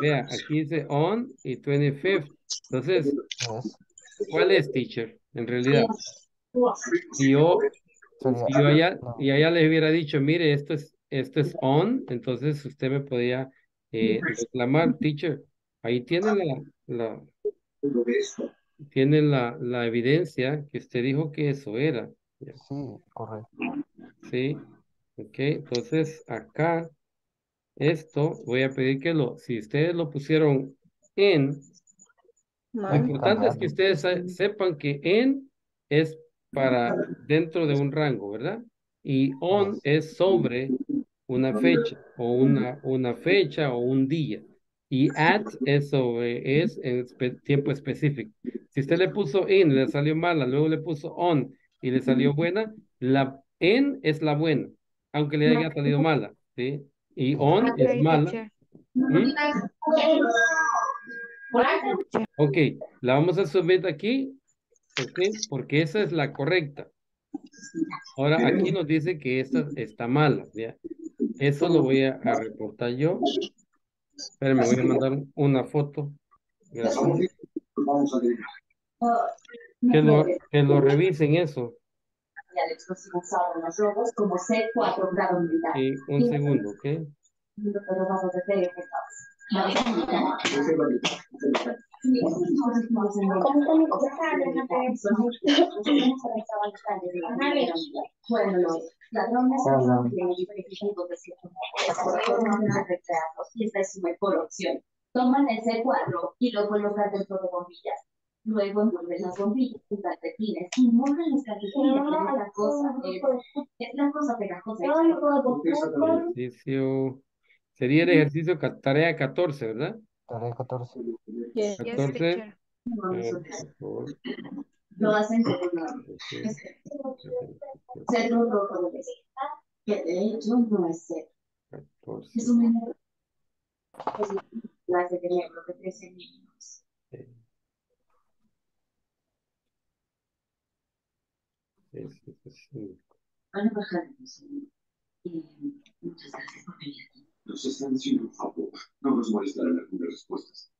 Vea, aquí dice on y twenty-fifth. Entonces, ¿cuál es teacher? En realidad, si yo, si yo allá, y allá les hubiera dicho, mire, esto es, esto es on, entonces usted me podía eh, reclamar, teacher. Ahí tiene la, la, tiene la, la evidencia que usted dijo que eso era. Sí, correcto. Sí, ok, entonces acá, esto, voy a pedir que lo, si ustedes lo pusieron en, lo importante es que ustedes sepan que en es para dentro de un rango, ¿verdad? Y on es sobre una fecha o una, una fecha o un día. Y at es sobre, es en espe- tiempo específico. Si usted le puso in, le salió mala, luego le puso on y le salió buena, la en es la buena, aunque le haya salido mala, ¿sí? Y on es mala. ¿Mm? Ok, la vamos a subir aquí, okay, porque esa es la correcta. Ahora aquí nos dice que esta está mala, ¿ya? Eso lo voy a, a reportar yo. Espérenme, voy a mandar una foto. Gracias. Que lo, que lo revisen eso. Y un segundo, ¿ok? Y esta es su mejor opción. Toman ese cuadro y lo colocan dentro de bombillas. Luego envuelven las bombillas en calcetines y mojan los calcetines. Es la cosa, es la cosa pegajosa. Sería el ejercicio tarea catorce, ¿verdad? Tarea catorce. Yes, catorce. Lo hacen con cero rojo de mesa. Que de hecho no es cero. catorce. Es un número. Las de negro de trece mínimos. Van a bajar el sonido. Muchas gracias por venir aquí. Nos están haciendo un favor, no nos molestarán algunas respuestas.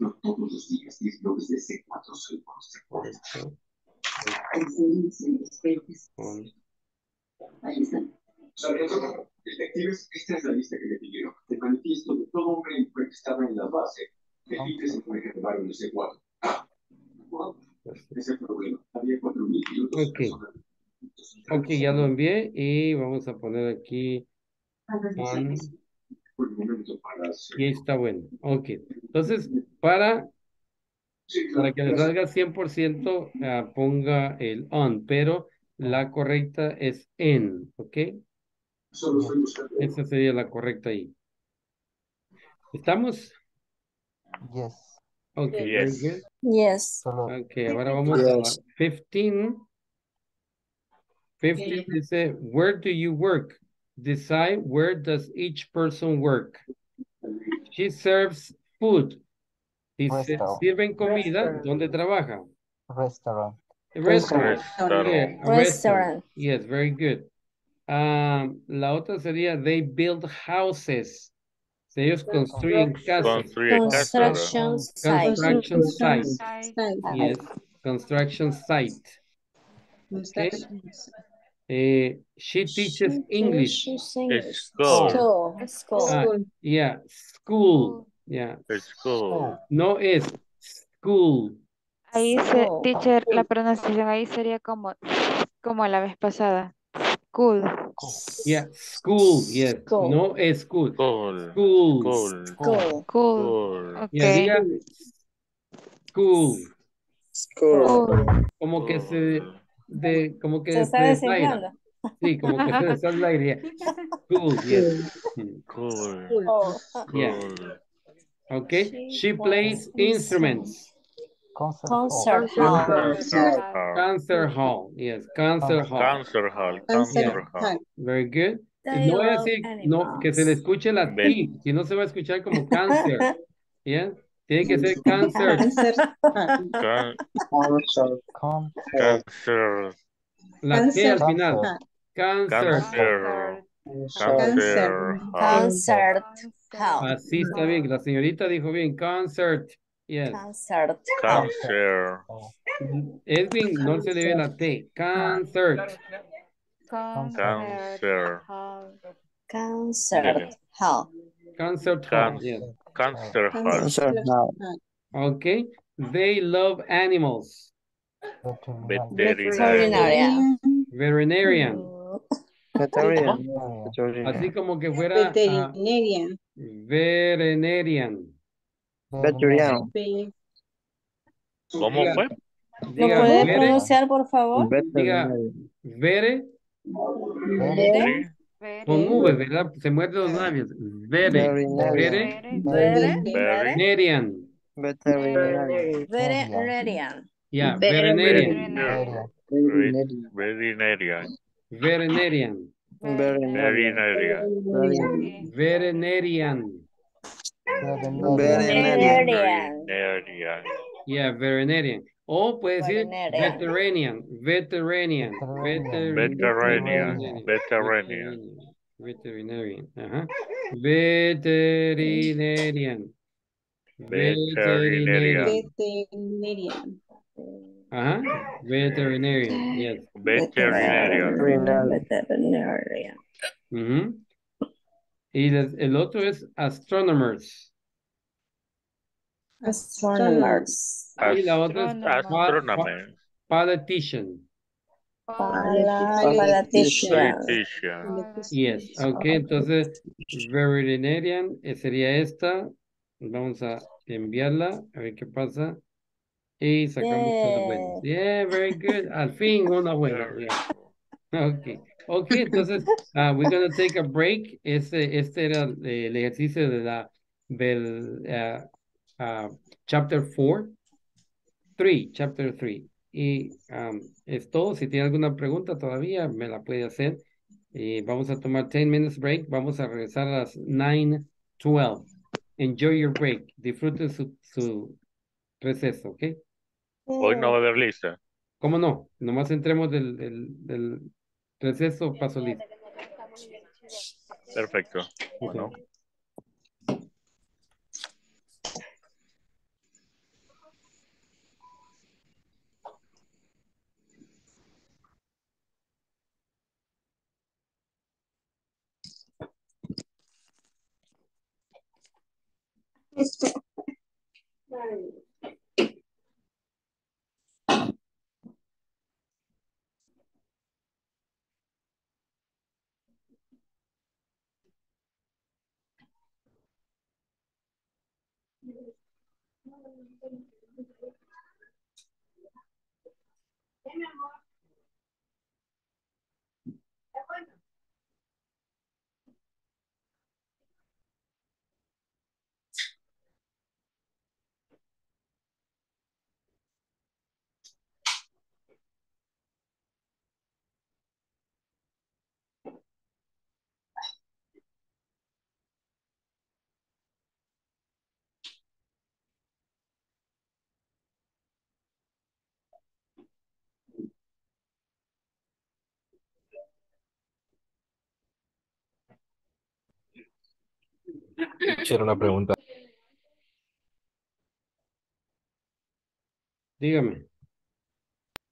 No todos los días, diez bloques de C cuatro son consecuentes. Ahí están. Sargento, detectives, esta es la lista que le pidieron. Te manifiesto de todo hombre y mujer que estaba en la base. Felipe se fue a grabar en el C cuatro. Ese problema. Había cuatro mil quinientos personas. Ok, ya lo envié y vamos a poner aquí. On. Y está bueno. Ok. Entonces, para, para que le salga cien por ciento, uh, ponga el on, pero la correcta es en. Ok. Esa sería la correcta ahí. ¿Estamos? Yes. Ok. Yes. Yes. Ok, ahora vamos yes. a quince. quince dice, where do you work? Decide where does each person work. She serves food. Dice, sirven comida. Restaurant. ¿Dónde trabaja? Restaurant. Restaurant. Restaurant. Yeah, restaurant. Yes, very good. Um, la otra sería they build houses. So ellos construyen casas. Construction site. Construction site. Yes, construction site. Okay. Eh, she teaches she English. English. School. School. Ah, yeah, school. Yeah. School. No es school. Ahí se, teacher, la pronunciación ahí sería como, como la vez pasada. School. Yeah, school. Yes. School. No es school. School. School. School. School. School. School. Okay. Yeah, School. School. Como que se... De, como que se, se desaira. Sí, como que se desaira. School, yes. Cool. Cool. Yeah. Okay. She plays instruments. Concert, concert hall. hall. Concert, concert hall. hall. Yes, concert hall. Concert hall. Concert yeah. hall. Very good. They no voy a decir no, que se le escuche la T, si no se va a escuchar como cáncer. ¿Yeah? Tiene que ser cáncer. Can, cáncer. La T al final. Cáncer. Cáncer. Cáncer. Así está bien. La señorita dijo bien. Cáncer. Yes. Concert. Concert. Edwin, no se le ve la T. Concert. Concert. Concert hall. Concert hall. Concert hall. Okay. They love animals. Veterinarian. Veterinarian. Veterinarian. Así como que fuera. Veterinarian. Veterinarian. Veterinarian. ¿Cómo fue? Diga, ¿lo puede pronunciar, por favor? Diga, vere. Vere. Vere. Con V, ¿verdad? Se muerde los labios. Vere. Vere. Vere. Veterinarian. Veterinarian. Yeah, veterinarian. Veterinarian. Veterinarian. Veterinarian. Veterinarian. Veterinarian. Veterinarian. Yeah, veterinarian. O puede decir veterinarian. Veterinarian. Veterinarian. Veterinarian. Veterinarian. Veterinarian. Ajá. Veterinarian. Veterinarian. Ajá. Veterinarian. Yes. Veterinarian. Veterinarian. Uh-huh. Y el otro es astronomers. Astronomers. Y la otra es astronomers. Politician. Politician. Yes. Ok, entonces veterinarian sería esta. Vamos a enviarla a ver qué pasa. Y sacamos una buena. Yeah, very good. Al fin una buena. Yeah. Ok. Ok, entonces uh, we're going to take a break. Este, este era eh, el ejercicio de la del uh, Uh, chapter four, three, chapter three. Y um, es todo. Si tiene alguna pregunta todavía, me la puede hacer. Y vamos a tomar ten minutes break. Vamos a regresar a las nine twelve. Enjoy your break. Disfruten su, su receso, ¿ok? Hoy no va a haber lista. ¿Cómo no? Nomás entremos del, del, del receso, paso lista. Perfecto. Bueno. Okay. Hicieron una pregunta. Dígame.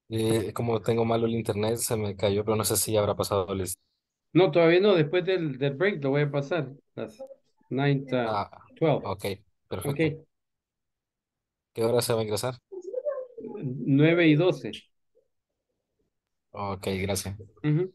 Eh, como tengo malo el internet, se me cayó, pero no sé si habrá pasado el... No, todavía no. Después del, del break lo voy a pasar. Las nueve, uh, ah, doce. Ok, perfecto. Okay. ¿Qué hora se va a ingresar? nueve y doce. Ok, gracias. Uh-huh.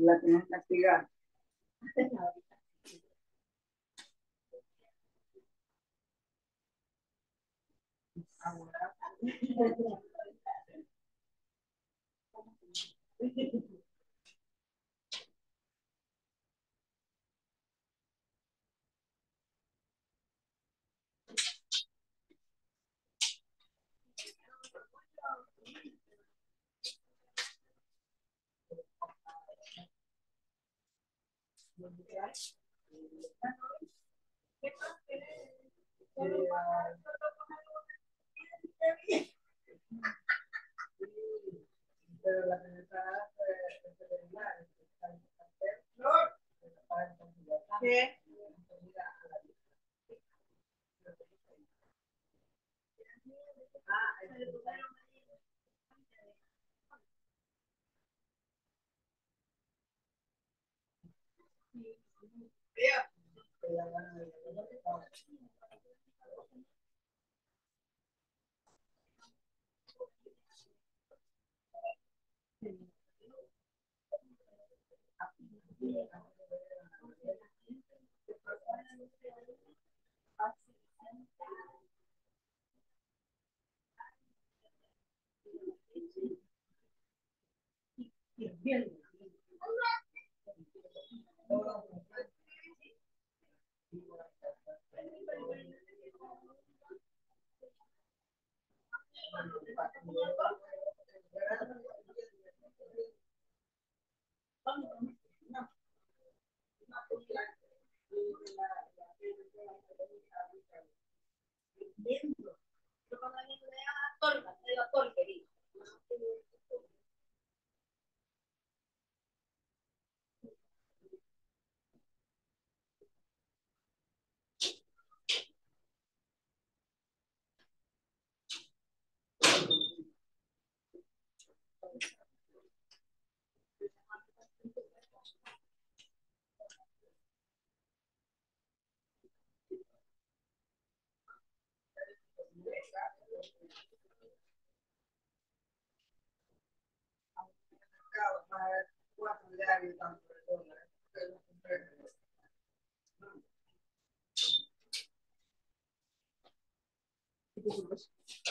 La tenemos castigada. Pero la penetrada es veterinaria, es Ah, Bien.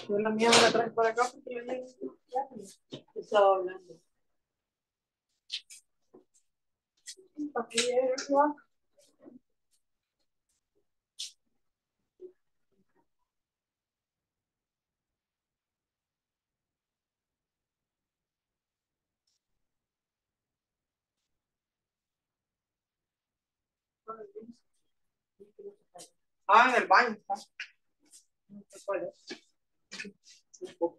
Yo la mía me la traje para acá porque yo le estaba hablando. Ah, en el baño está. No sé cuál es. Un poco.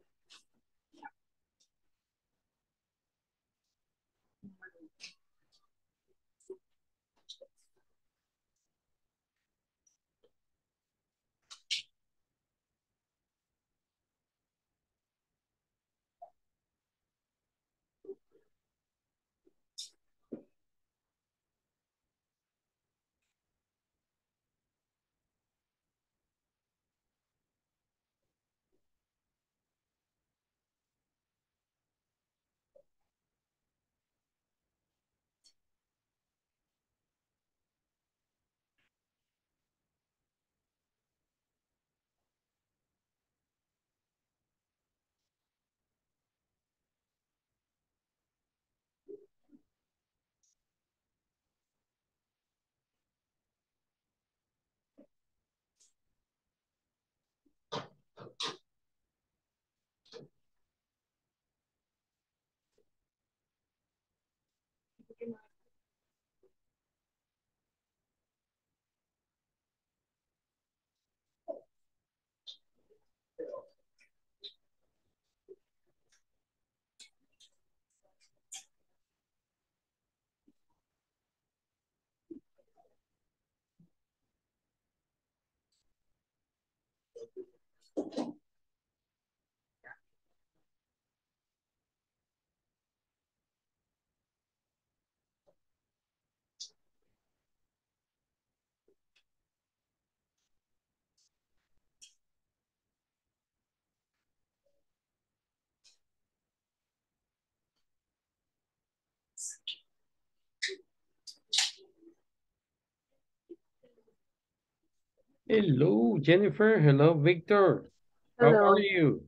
Hello, Jennifer. Hello, Victor. Hello. How are you?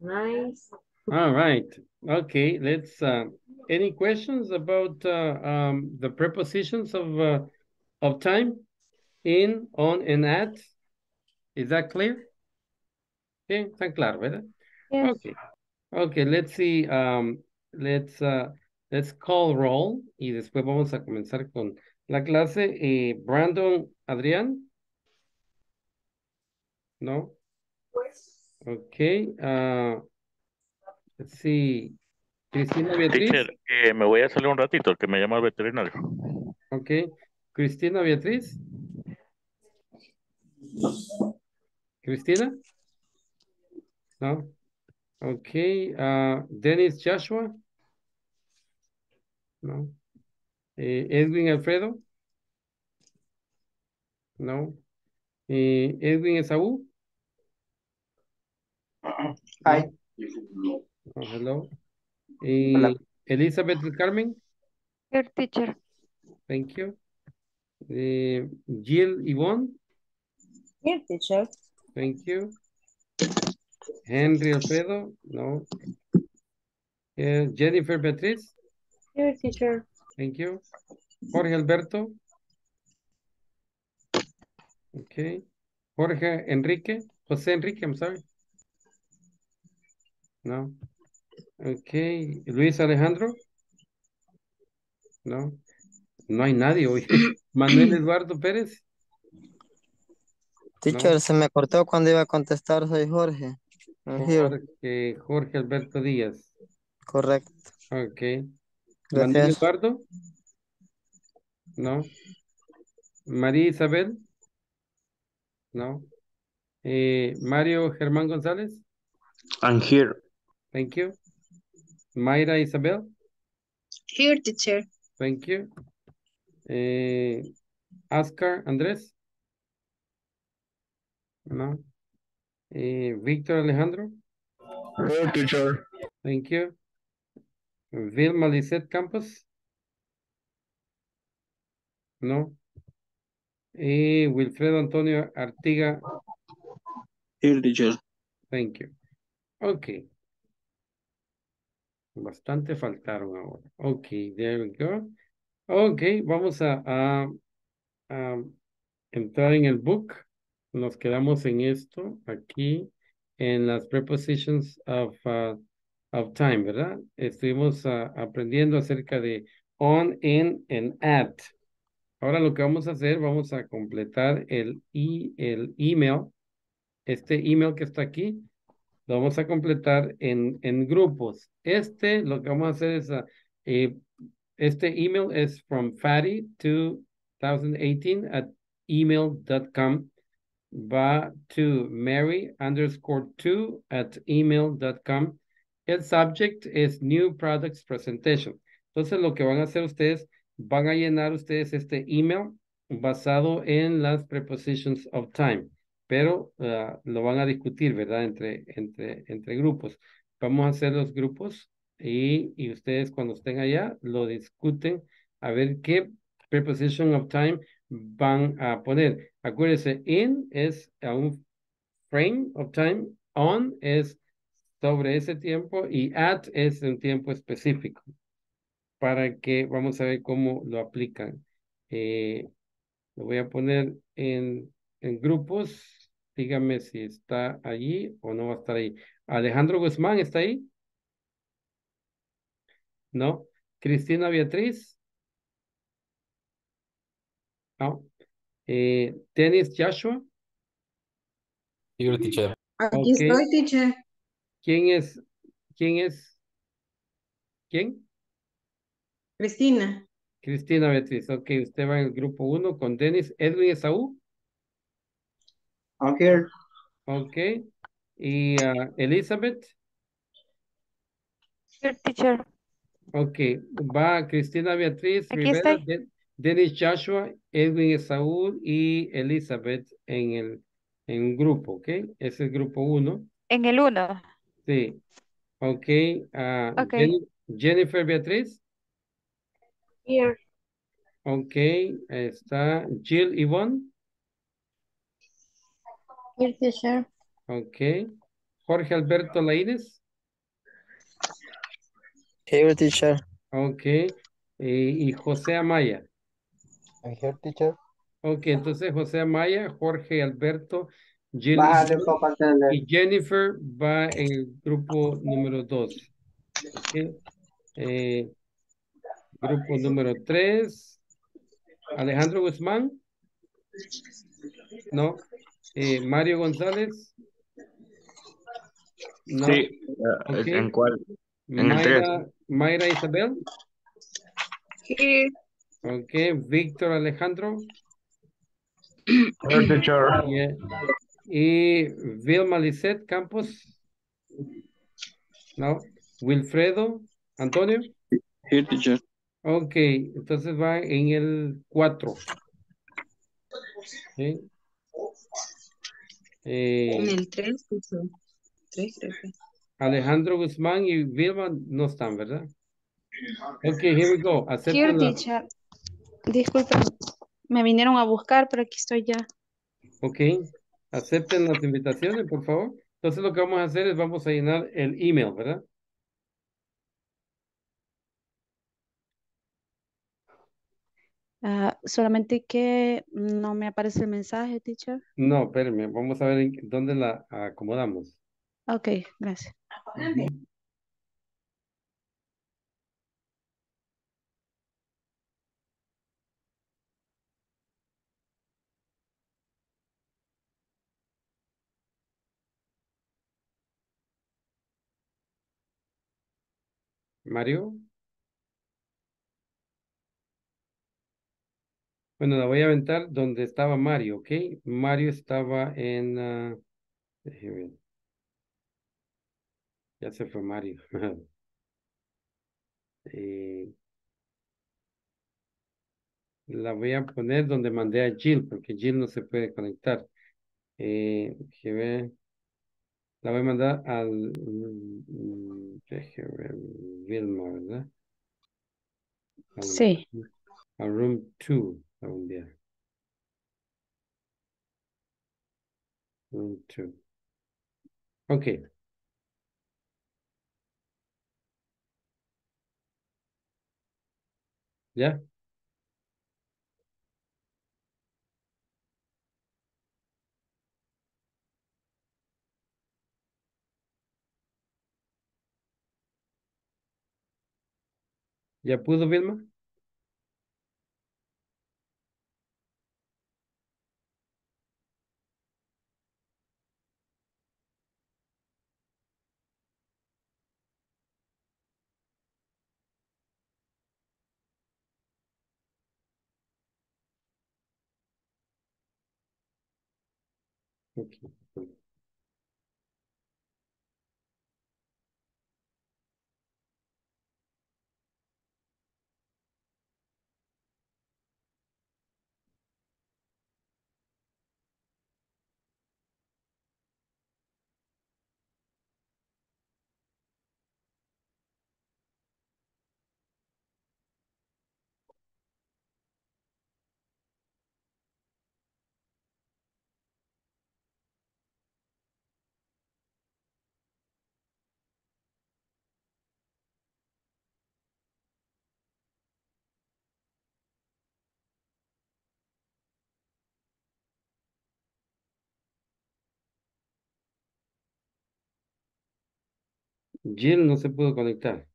Nice. All right. Okay. Let's. Uh, any questions about uh, um, the prepositions of uh, of time, in, on, and at? Is that clear? Okay. Está claro, ¿verdad? Yes. Okay. Okay. Let's see. Um. Let's. Uh, let's call roll. Y después vamos a comenzar con la clase. eh, Brandon, Adrián. No. Pues. Okay. Uh, let's see. Cristina Beatriz. Teacher, eh, me voy a salir un ratito, que me llama el veterinario. Okay. Cristina Beatriz. Cristina. No. Okay. Uh, Dennis Joshua. No. Eh, Edwin Alfredo. No. Eh, Edwin Esaú. Hi. No. Oh, hello. Eh, Hola. Elizabeth Carmen. Your teacher. Thank you. Eh, Jill Yvonne. Your teacher. Thank you. Henry Alfredo. No. Eh, Jennifer Beatriz. Your teacher. Thank you. Jorge Alberto. Okay. Jorge Enrique. José Enrique, I'm sorry. No. Ok. Luis Alejandro. No. No hay nadie hoy. Manuel Eduardo Pérez. Teacher, no. Se me cortó cuando iba a contestar. Soy Jorge. Jorge, Jorge Alberto Díaz. Correcto. Ok. Gracias. Manuel Eduardo. No. María Isabel. No. Eh, Mario Germán González. I'm here. Thank you. Mayra Isabel. Here, teacher. Thank you. Eh, Oscar Andrés. No. Eh, Víctor Alejandro. Here, teacher. Thank you. Vilma Lisette Campos. No. Eh, Wilfredo Antonio Artiga. Here, teacher. Thank you. Ok. Bastante faltaron ahora. Ok, there we go. Ok, vamos a, a, a entrar en el book. Nos quedamos en esto, aquí, en las prepositions of, uh, of time, ¿verdad? Estuvimos uh, aprendiendo acerca de on, in, and at. Ahora lo que vamos a hacer, vamos a completar el, e, el email. Este email que está aquí, lo vamos a completar en, en grupos. Este, lo que vamos a hacer es, eh, este email es from Fatty twenty eighteen at email dot com. Va to Mary underscore two at email dot com. El subject es new products presentation. Entonces lo que van a hacer ustedes, van a llenar ustedes este email basado en las prepositions of time. Pero uh, lo van a discutir, ¿verdad? Entre, entre, entre grupos. Vamos a hacer los grupos y, y ustedes cuando estén allá lo discuten a ver qué preposition of time van a poner. Acuérdense, in es a un frame of time, on es sobre ese tiempo y at es un tiempo específico. Para que vamos a ver cómo lo aplican. Eh, lo voy a poner en, en grupos. Dígame si está allí o no va a estar ahí. Alejandro Guzmán, ¿está ahí? No. Cristina Beatriz. No. Eh, Dennis Joshua. Yo, teacher. Aquí okay. Estoy, teacher. ¿Quién es? ¿Quién es? ¿Quién? Cristina. Cristina Beatriz. Ok, usted va en el grupo uno con Dennis. Edwin Esaú. I'm here. Okay. Y uh, Elizabeth. Here, teacher. Okay. Va Cristina Beatriz Aquí Rivera, de Dennis Joshua, Edwin Esaú y Elizabeth en el en un grupo, ¿ok? Es el grupo uno. En el uno. Sí. Okay. Uh, okay. Jen Jennifer Beatriz. Here. Okay. Está Jill Yvonne. Okay. Jorge Alberto Laínez. Here, teacher. Okay. Y, y José Amaya. Here, teacher. Okay, entonces José Amaya, Jorge Alberto, Jill y Jennifer va en el grupo número dos. Okay. Eh, grupo número tres. Alejandro Guzmán. No. Eh, Mario González. No. Sí, uh, okay. ¿En cuál? En Mayra, Mayra Isabel. Sí. Ok, Víctor Alejandro. Yeah. Y Vilma Lisette Campos. No. Wilfredo Antonio. Sí, teacher. Ok, entonces va en el cuatro. Okay. Eh, en el tres, Alejandro Guzmán y Vilma no están, ¿verdad? Ok, here we go. Here, la... Disculpen, me vinieron a buscar, pero aquí estoy ya. Ok, acepten las invitaciones, por favor. Entonces lo que vamos a hacer es vamos a llenar el email, ¿verdad? Uh, solamente que no me aparece el mensaje, teacher. No, espérame, vamos a ver en dónde la acomodamos. Ok, gracias. Apagame. Mario. Bueno, la voy a aventar donde estaba Mario, ¿ok? Mario estaba en... Uh, déjeme ver. Ya se fue Mario. eh, la voy a poner donde mandé a Jill, porque Jill no se puede conectar. Eh, déjeme ver. La voy a mandar al... Mm, déjeme ver, Vilma, ¿verdad? Al, sí. Al room dos, algún día. Room two. Okay. ¿Ya? ¿Ya pudo, Vilma? Okay. Jill no se pudo conectar.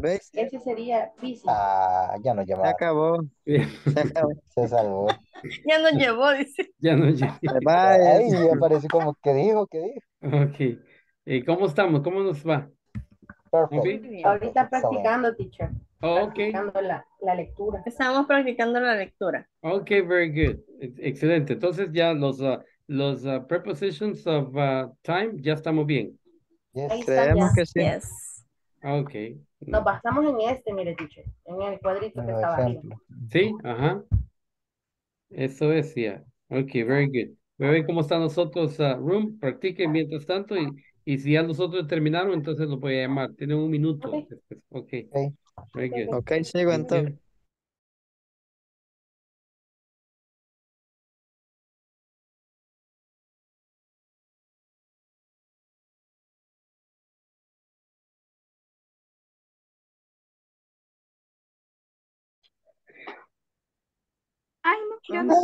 ¿Ves? Ese sería bici. Ah, ya no llevaba. Se acabó. Se acabó. Se salvó. Ya no llevó, dice. Ya no llevó. Ahí apareció como que dijo, que dijo. Ok. ¿Y cómo estamos? ¿Cómo nos va? Perfecto. Okay. Ahorita practicando, teacher. Oh, ok. Practicando la, la lectura. Estamos practicando la lectura. Ok, very good. Excelente. Entonces ya los, uh, los uh, prepositions of uh, time ya estamos bien. Yes. Creemos que sí. Yes. Ok. Nos basamos en este, mire, teacher. En el cuadrito que estaba ahí. Sí, ajá. Eso es, ya. Yeah. Ok, very good. Voy a ver cómo están nosotros, uh, Room. Practiquen mientras tanto y, y si ya nosotros terminaron, entonces los voy a llamar. Tienen un minuto. Ok. Ok, very good. Ok, sigo entonces. Okay. Ay, no quiero nada.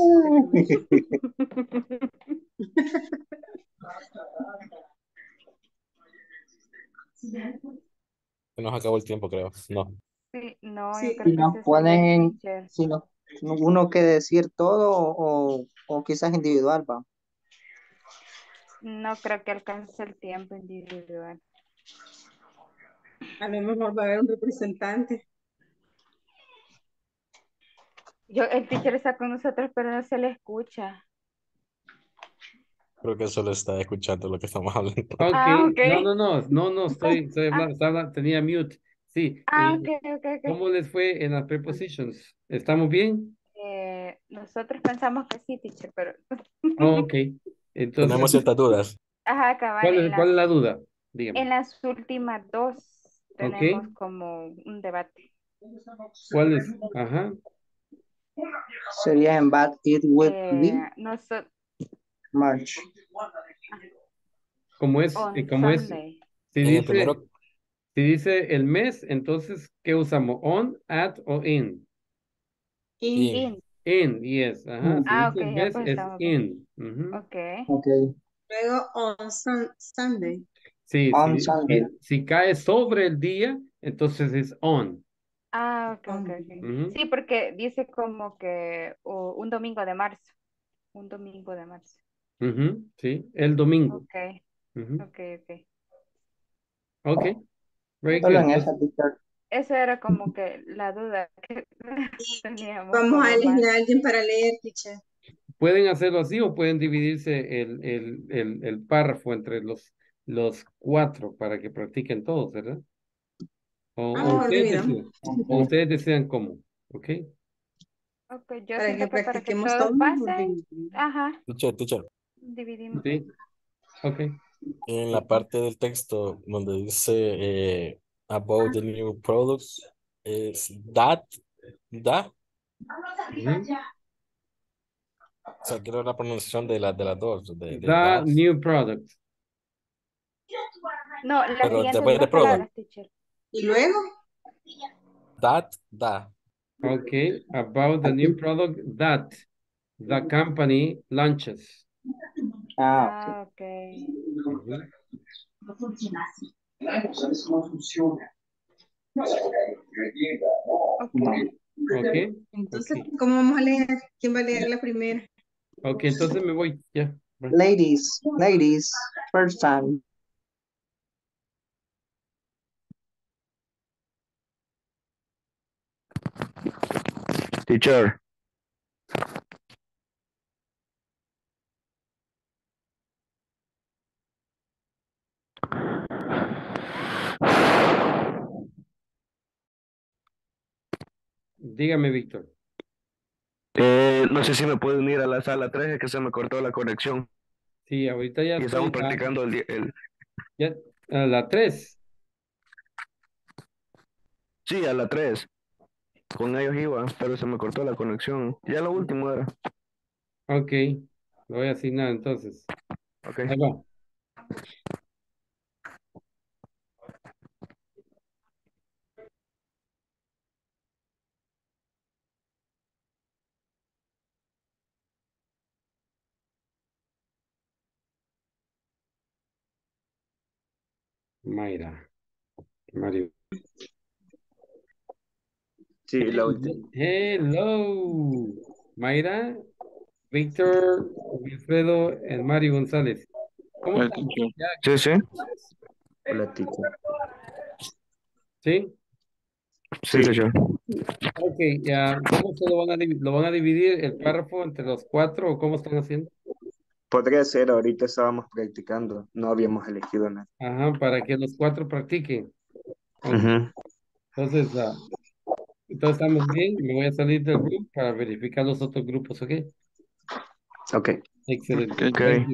Se nos acabó el tiempo, creo. No. Sí, no, sí, yo creo si que nos ponen, en, si no, uno que decir todo o, o quizás individual, va. No creo que alcance el tiempo individual. A lo mejor va a haber un representante. Yo, el teacher está con nosotros, pero no se le escucha. Creo que solo está escuchando lo que estamos hablando. Okay. Ah, okay. No, no, no, no, no, estoy, estoy ah. hablando, tenía mute. Sí. Ah, eh, okay, okay, okay. ¿Cómo les fue en las prepositions? ¿Estamos bien? Eh, nosotros pensamos que sí, teacher, pero... Oh, ok. Entonces... Tenemos ciertas dudas. Ajá, cabal. ¿Cuál es, la... ¿Cuál es la duda? Dígame. En las últimas dos tenemos okay. como un debate. ¿Cuál es? Ajá. Sería en but it would be eh, no so... March. ¿Cómo es? ¿Cómo es? Si dice, si dice el mes, entonces ¿qué usamos? ¿On, at o in? In. In, in yes. Ajá. Si ah, dice okay, el mes pues, es in. Uh -huh. Okay. Okay. Luego on sun Sunday. Sí, on si, Sunday. Eh, si cae sobre el día, entonces es on. Ah, ok, ok, okay. Uh-huh. Sí, porque dice como que oh, un domingo de marzo. Un domingo de marzo. Uh-huh. Sí, el domingo. Ok, uh-huh. ok, ok. Ok, very good. En esa, eso era como que la duda que teníamos. Vamos a elegir a alguien para leer, teacher. Pueden hacerlo así o pueden dividirse el, el, el, el párrafo entre los, los cuatro para que practiquen todos, ¿verdad? O, ah, o, ustedes desean, o ustedes desean cómo, ¿ok? Ok, yo para que, que para que todos pasen. Ajá. Teacher, teacher. Dividimos. Sí, ok. En la parte del texto donde dice eh, about ah. the new products, es that, that. Mm-hmm. O sea, quiero la pronunciación de, la, de las dos. De, de that, that new product. No, la Pero siguiente después de product. Teacher. Y luego, that, that. Okay, about the new product that the company launches. Ah, okay. No funciona así. No funciona. Okay. Entonces, ¿cómo vamos a leer? ¿Quién va a leer la primera? Okay, entonces me voy, ya. Yeah. Ladies, ladies, first time. Teacher. Dígame, Víctor. Eh, no sé si me pueden ir a la sala tres, que se me cortó la conexión. Sí, ahorita ya. Y estamos practicando a... el... el... Ya, a la tres. Sí, a la tres. Con ellos iba, pero se me cortó la conexión. Ya lo último era. Ok, lo voy a asignar entonces. Ok. Ahí va. Mayra. Mario. Sí, la última. Hello, Mayra, Víctor, Wilfredo, y Mario González. ¿Cómo Hola, están? Sí, sí. Hola, Tico. ¿Sí? Sí, sí. Yo. Ok, ya. ¿Cómo se lo van a, lo van a dividir el párrafo entre los cuatro o cómo están haciendo? Podría ser, ahorita estábamos practicando, no habíamos elegido nada. Ajá, para que los cuatro practiquen. Okay. Uh-huh. Entonces, uh, entonces, estamos bien, me voy a salir del grupo para verificar los otros grupos, ¿ok? Ok. Excelente. Okay.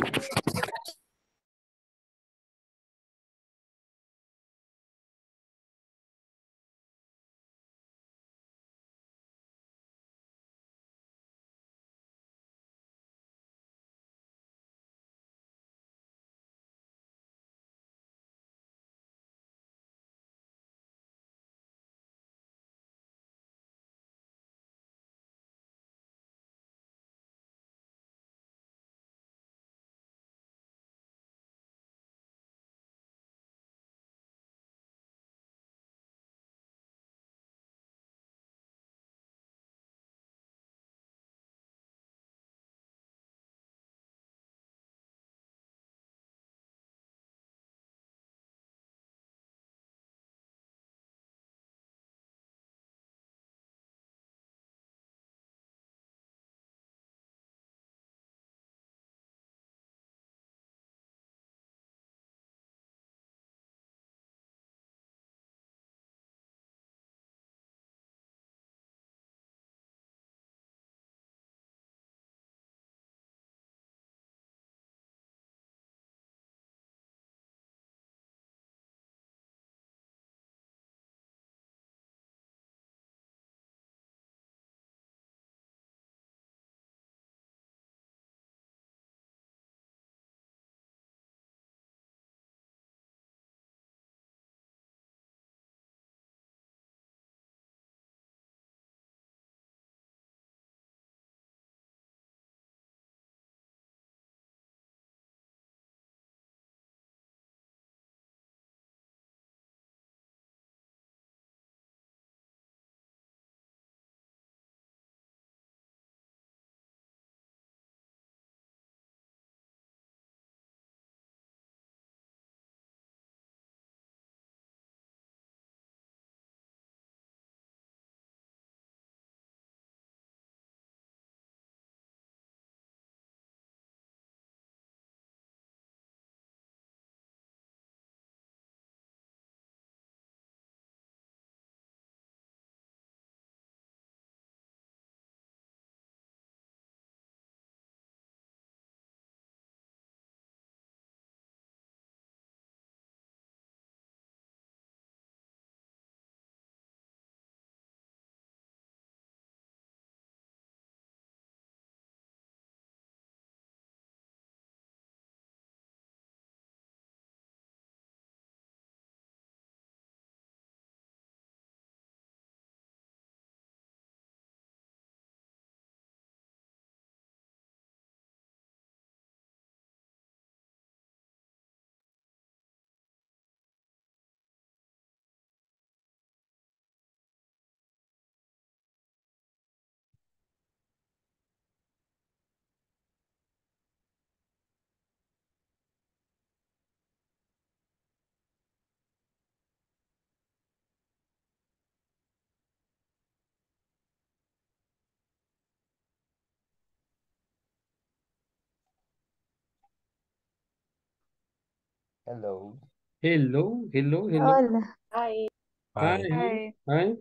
Hello. Hello, hello, hello. Hola. Hi. Hi. Hi. Hi.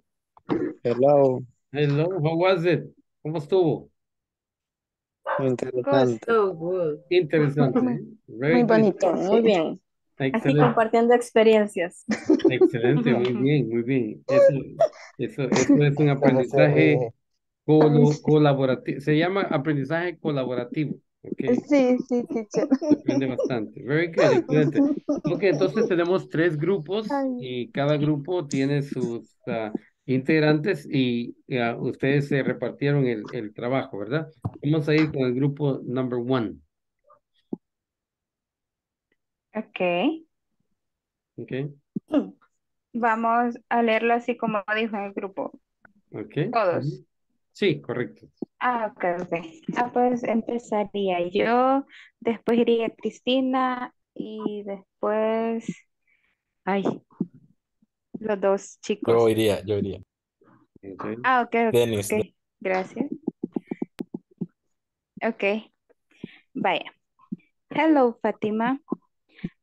Hello. Hello, how was it? ¿Cómo estuvo? Interesante. So good. Interesante. Muy bonito, muy bien. Excelente. Así compartiendo experiencias. Excelente, muy bien, muy bien. Eso, eso, eso es un aprendizaje col colaborativo. Se llama aprendizaje colaborativo. Okay. Sí, sí, teacher. Depende bastante. Very good, excelente. Ok, entonces tenemos tres grupos y cada grupo tiene sus uh, integrantes y uh, ustedes se repartieron el, el trabajo, ¿verdad? Vamos a ir con el grupo number one. Ok. Ok. Vamos a leerlo así como dijo el grupo. Ok. Todos. Sí, correcto. Ah, ok, ok. Ah, pues empezaría yo, después iría Cristina y después, ay, los dos chicos. Yo iría, yo iría. Okay. Ah, ok, ok. Dennis. Okay. Gracias. Ok. Vaya. Hello, Fatima.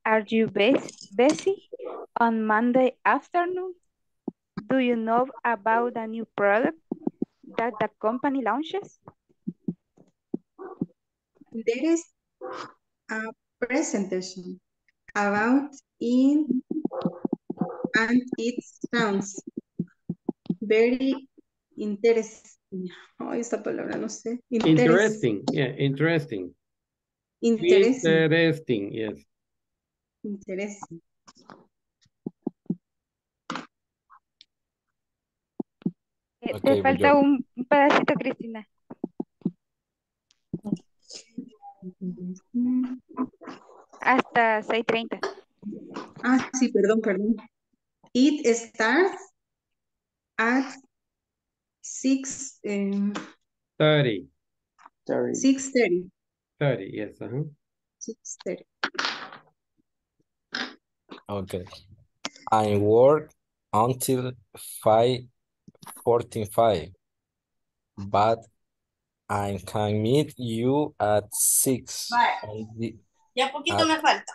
Are you busy on Monday afternoon? Do you know about a new product that the company launches? There is a presentation about it and it sounds very interesting. Oh, esa palabra no sé. Interesting. Interesting. Yeah, interesting. Interesting. Interesting, yes. Interesting. Te okay, falta yo. un pedacito, Cristina. Hasta seis treinta. Ah, sí, perdón, perdón. It starts at six... Um, thirty. six thirty. thirty, yes. Uh-huh. six thirty. Okay. I work until five forty-five, but I can meet you at six. Vale. The, ya poquito at, me falta.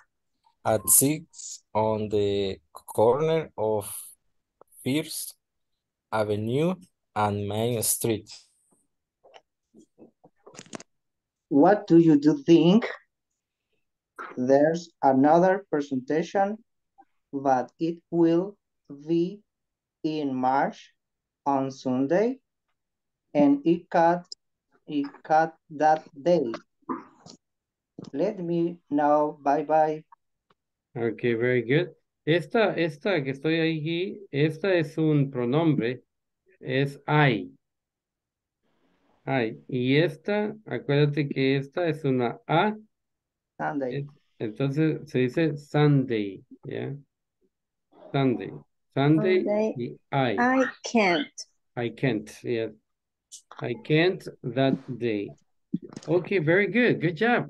At six on the corner of First Avenue and Main Street. What do you do think? There's another presentation, but it will be in March on Sunday, and it cut it cut that day. Let me know. Bye bye. Okay, very good. Esta, esta que estoy aquí, esta es un pronombre, es I. I. Y esta, acuérdate que esta es una A. Sunday. Entonces se dice Sunday, ¿ya? Yeah. Sunday. Sunday, Sunday y I. I can't. I can't, yeah. I can't that day. Okay, very good. Good job.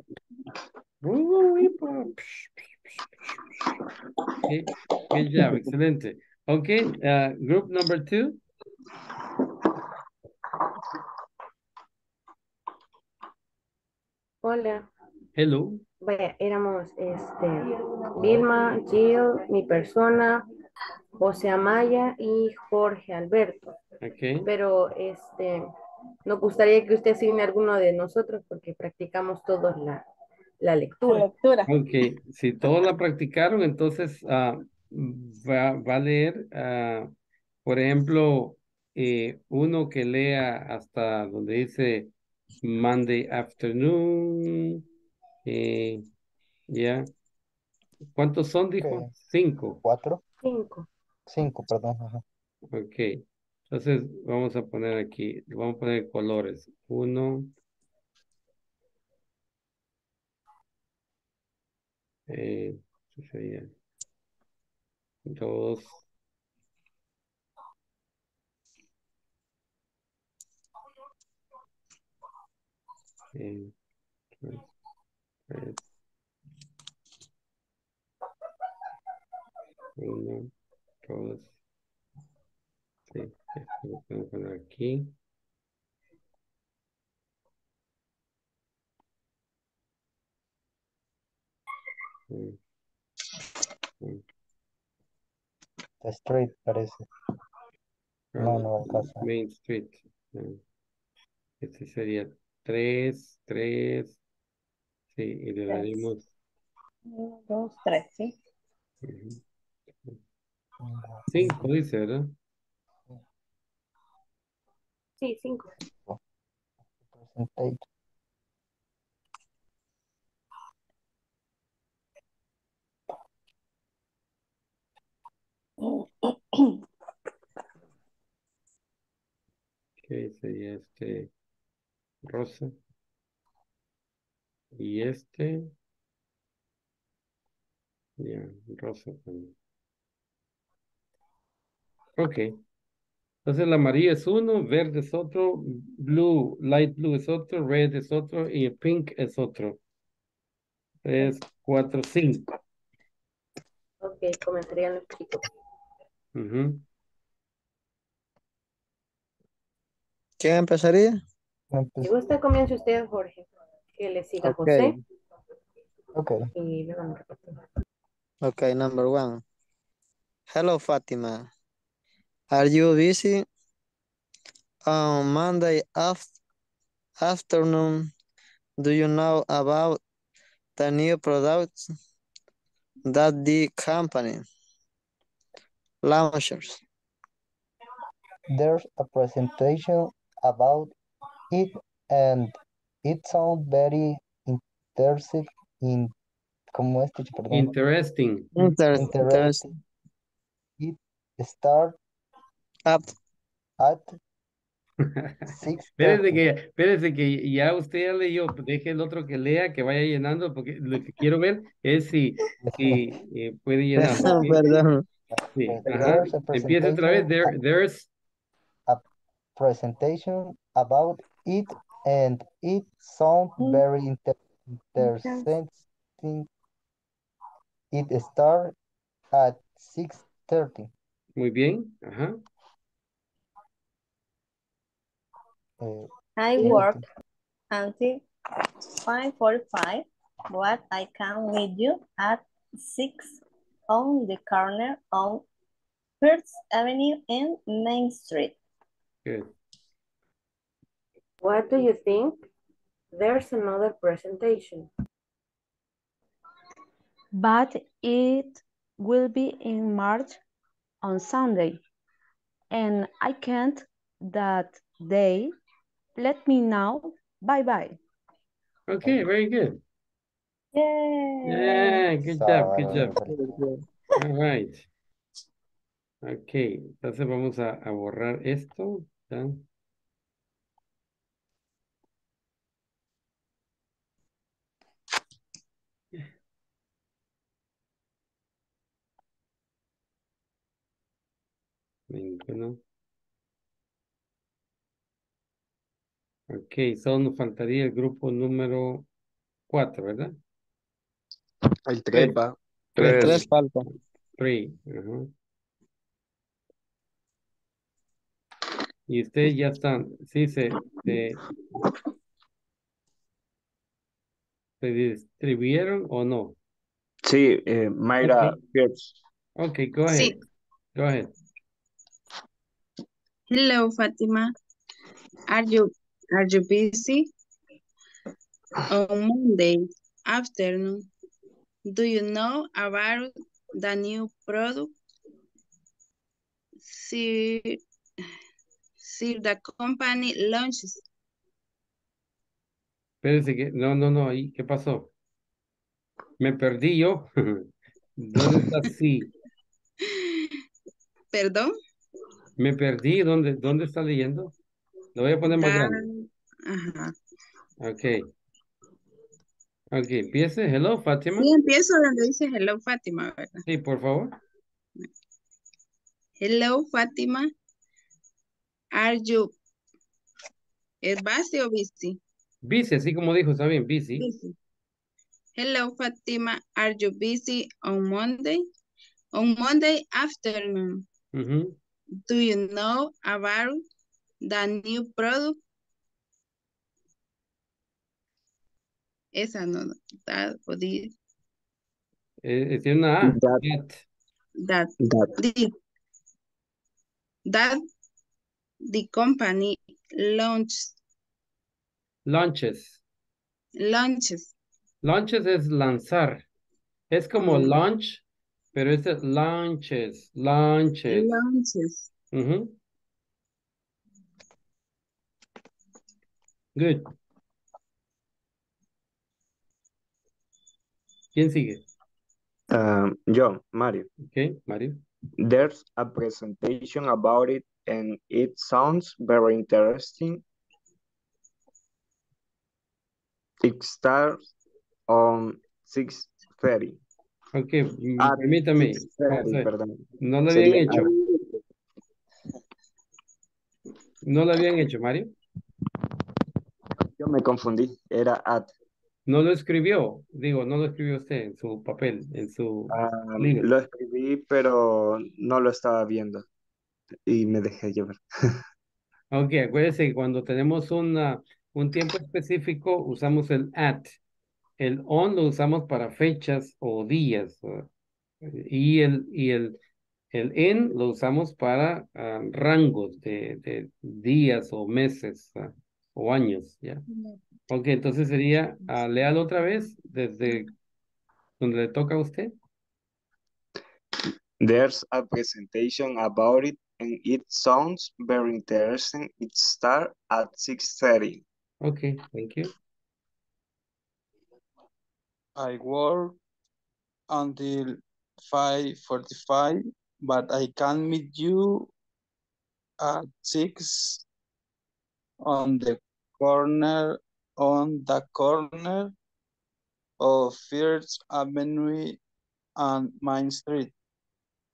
Okay. Good job, excelente. Okay, uh, group number two. Hola. Hello. Vaya, éramos este, Vilma, Jill, mi persona, José Amaya y Jorge Alberto. Okay. Pero este, nos gustaría que usted asigne alguno de nosotros porque practicamos todos la, la lectura. La lectura. Okay. Si todos la practicaron, entonces uh, va, va a leer, uh, por ejemplo, eh, uno que lea hasta donde dice Monday afternoon. Eh, ya. Yeah. ¿Cuántos son, dijo? Eh, Cinco. Cuatro. Cinco. Cinco, perdón. Ajá. Ok. Entonces vamos a poner aquí, vamos a poner colores. Uno. Eh, sería dos. Eh, tres. Uno, dos, sí, lo puedo poner aquí. Sí. Sí. Street parece. No, no, casa. Main Street. Sí. Este sería tres, tres. Sí, y le daremos... uno, dos, tres, sí. Cinco, dice, ¿verdad? Sí, cinco. ¿Qué sería este? Rosa. Y este, ya, yeah, rosa también. Ok, Entonces el amarillo es uno, verde es otro, blue, light blue es otro, red es otro y pink es otro. Tres, cuatro, cinco. Ok, comenzarían los chicos. Uh-huh. ¿Quién empezaría? Si gusta, comience usted, Jorge. Que le siga okay. José. Ok. Y le vamos a repetir. Ok, number one. Hello, Fatima. Are you busy on Monday after afternoon? Do you know about the new products that the company launches? There's a presentation about it, and it sounds very interesting. In, ¿cómo es? Interesting. Inter interesting. It starts At, at espérese que, espérese que ya usted ya leyó, deje el otro que lea, que vaya llenando, porque lo que quiero ver es si, si eh, puede llenar. Perdón. Sí. Empieza otra vez. There, there's a presentation about it, and it sounds very inter interesting. It starts at six thirty. Muy bien. Ajá. I work until five forty-five, but I can meet you at six on the corner of First Avenue and Main Street. Good. What do you think? There's another presentation. But it will be in March on Sunday, and I can't that day. Let me know. Bye-bye. Okay, very good. Yay. Yeah, good so, job, good job. All right. Okay, entonces vamos a, a borrar esto. ¿Ya? Ninguno. Ok, solo nos faltaría el grupo número cuatro, ¿verdad? El tres, va. El tres falta. Tres, ajá. Y ustedes ya están, sí, se, se, se distribuyeron o no. Sí, eh, Mayra. Ok, okay, go ahead. Sí. Go ahead. Hello, Fatima. Are you Are you busy on Monday afternoon? Do you know about the new product? See, see the company launches. Espérense que, no, no, no, ¿y qué pasó? Me perdí yo. ¿Dónde está sí? ¿Perdón? Me perdí, ¿dónde, dónde está leyendo? Lo voy a poner más grande. Ajá. Ok. Ok, empiece. Hello, Fátima. Sí, empiezo donde dice hello, Fátima, ¿verdad? Sí, por favor. Hello, Fátima. Are you... ¿Es busy o busy? Busy, así como dijo, está bien, busy. busy. Hello, Fátima. Are you busy on Monday? On Monday afternoon. Uh-huh. Do you know about the new product? Esa no, that o did. Eh, tiene una A. That. That. That. Did. That the company launches. Launches. Launches. Launches es lanzar. Es como mm. launch, pero este es launches. Launches. Launches. Uh-huh. Good. ¿Quién sigue? Um, yo, Mario. Okay, Mario. There's a presentation about it, and it sounds very interesting. It starts on six thirty. Okay, permítame. six thirty, perdón. No lo habían hecho. ¿No lo habían hecho, Mario? Yo me confundí, era at. No lo escribió, digo, no lo escribió usted en su papel, en su... Ah, lo escribí, pero no lo estaba viendo y me dejé llevar. Ok, acuérdense que cuando tenemos una, un tiempo específico usamos el at. El on lo usamos para fechas o días. Y el, y el, el en lo usamos para uh, rangos de, de días o meses uh, o años, ¿ya? No. Ok, entonces sería, uh, léalo otra vez desde donde le toca a usted. There's a presentation about it and it sounds very interesting. It starts at six thirty. Ok, thank you. I work until five forty-five, but I can meet you at six on the corner, on the corner of First Avenue and Main Street.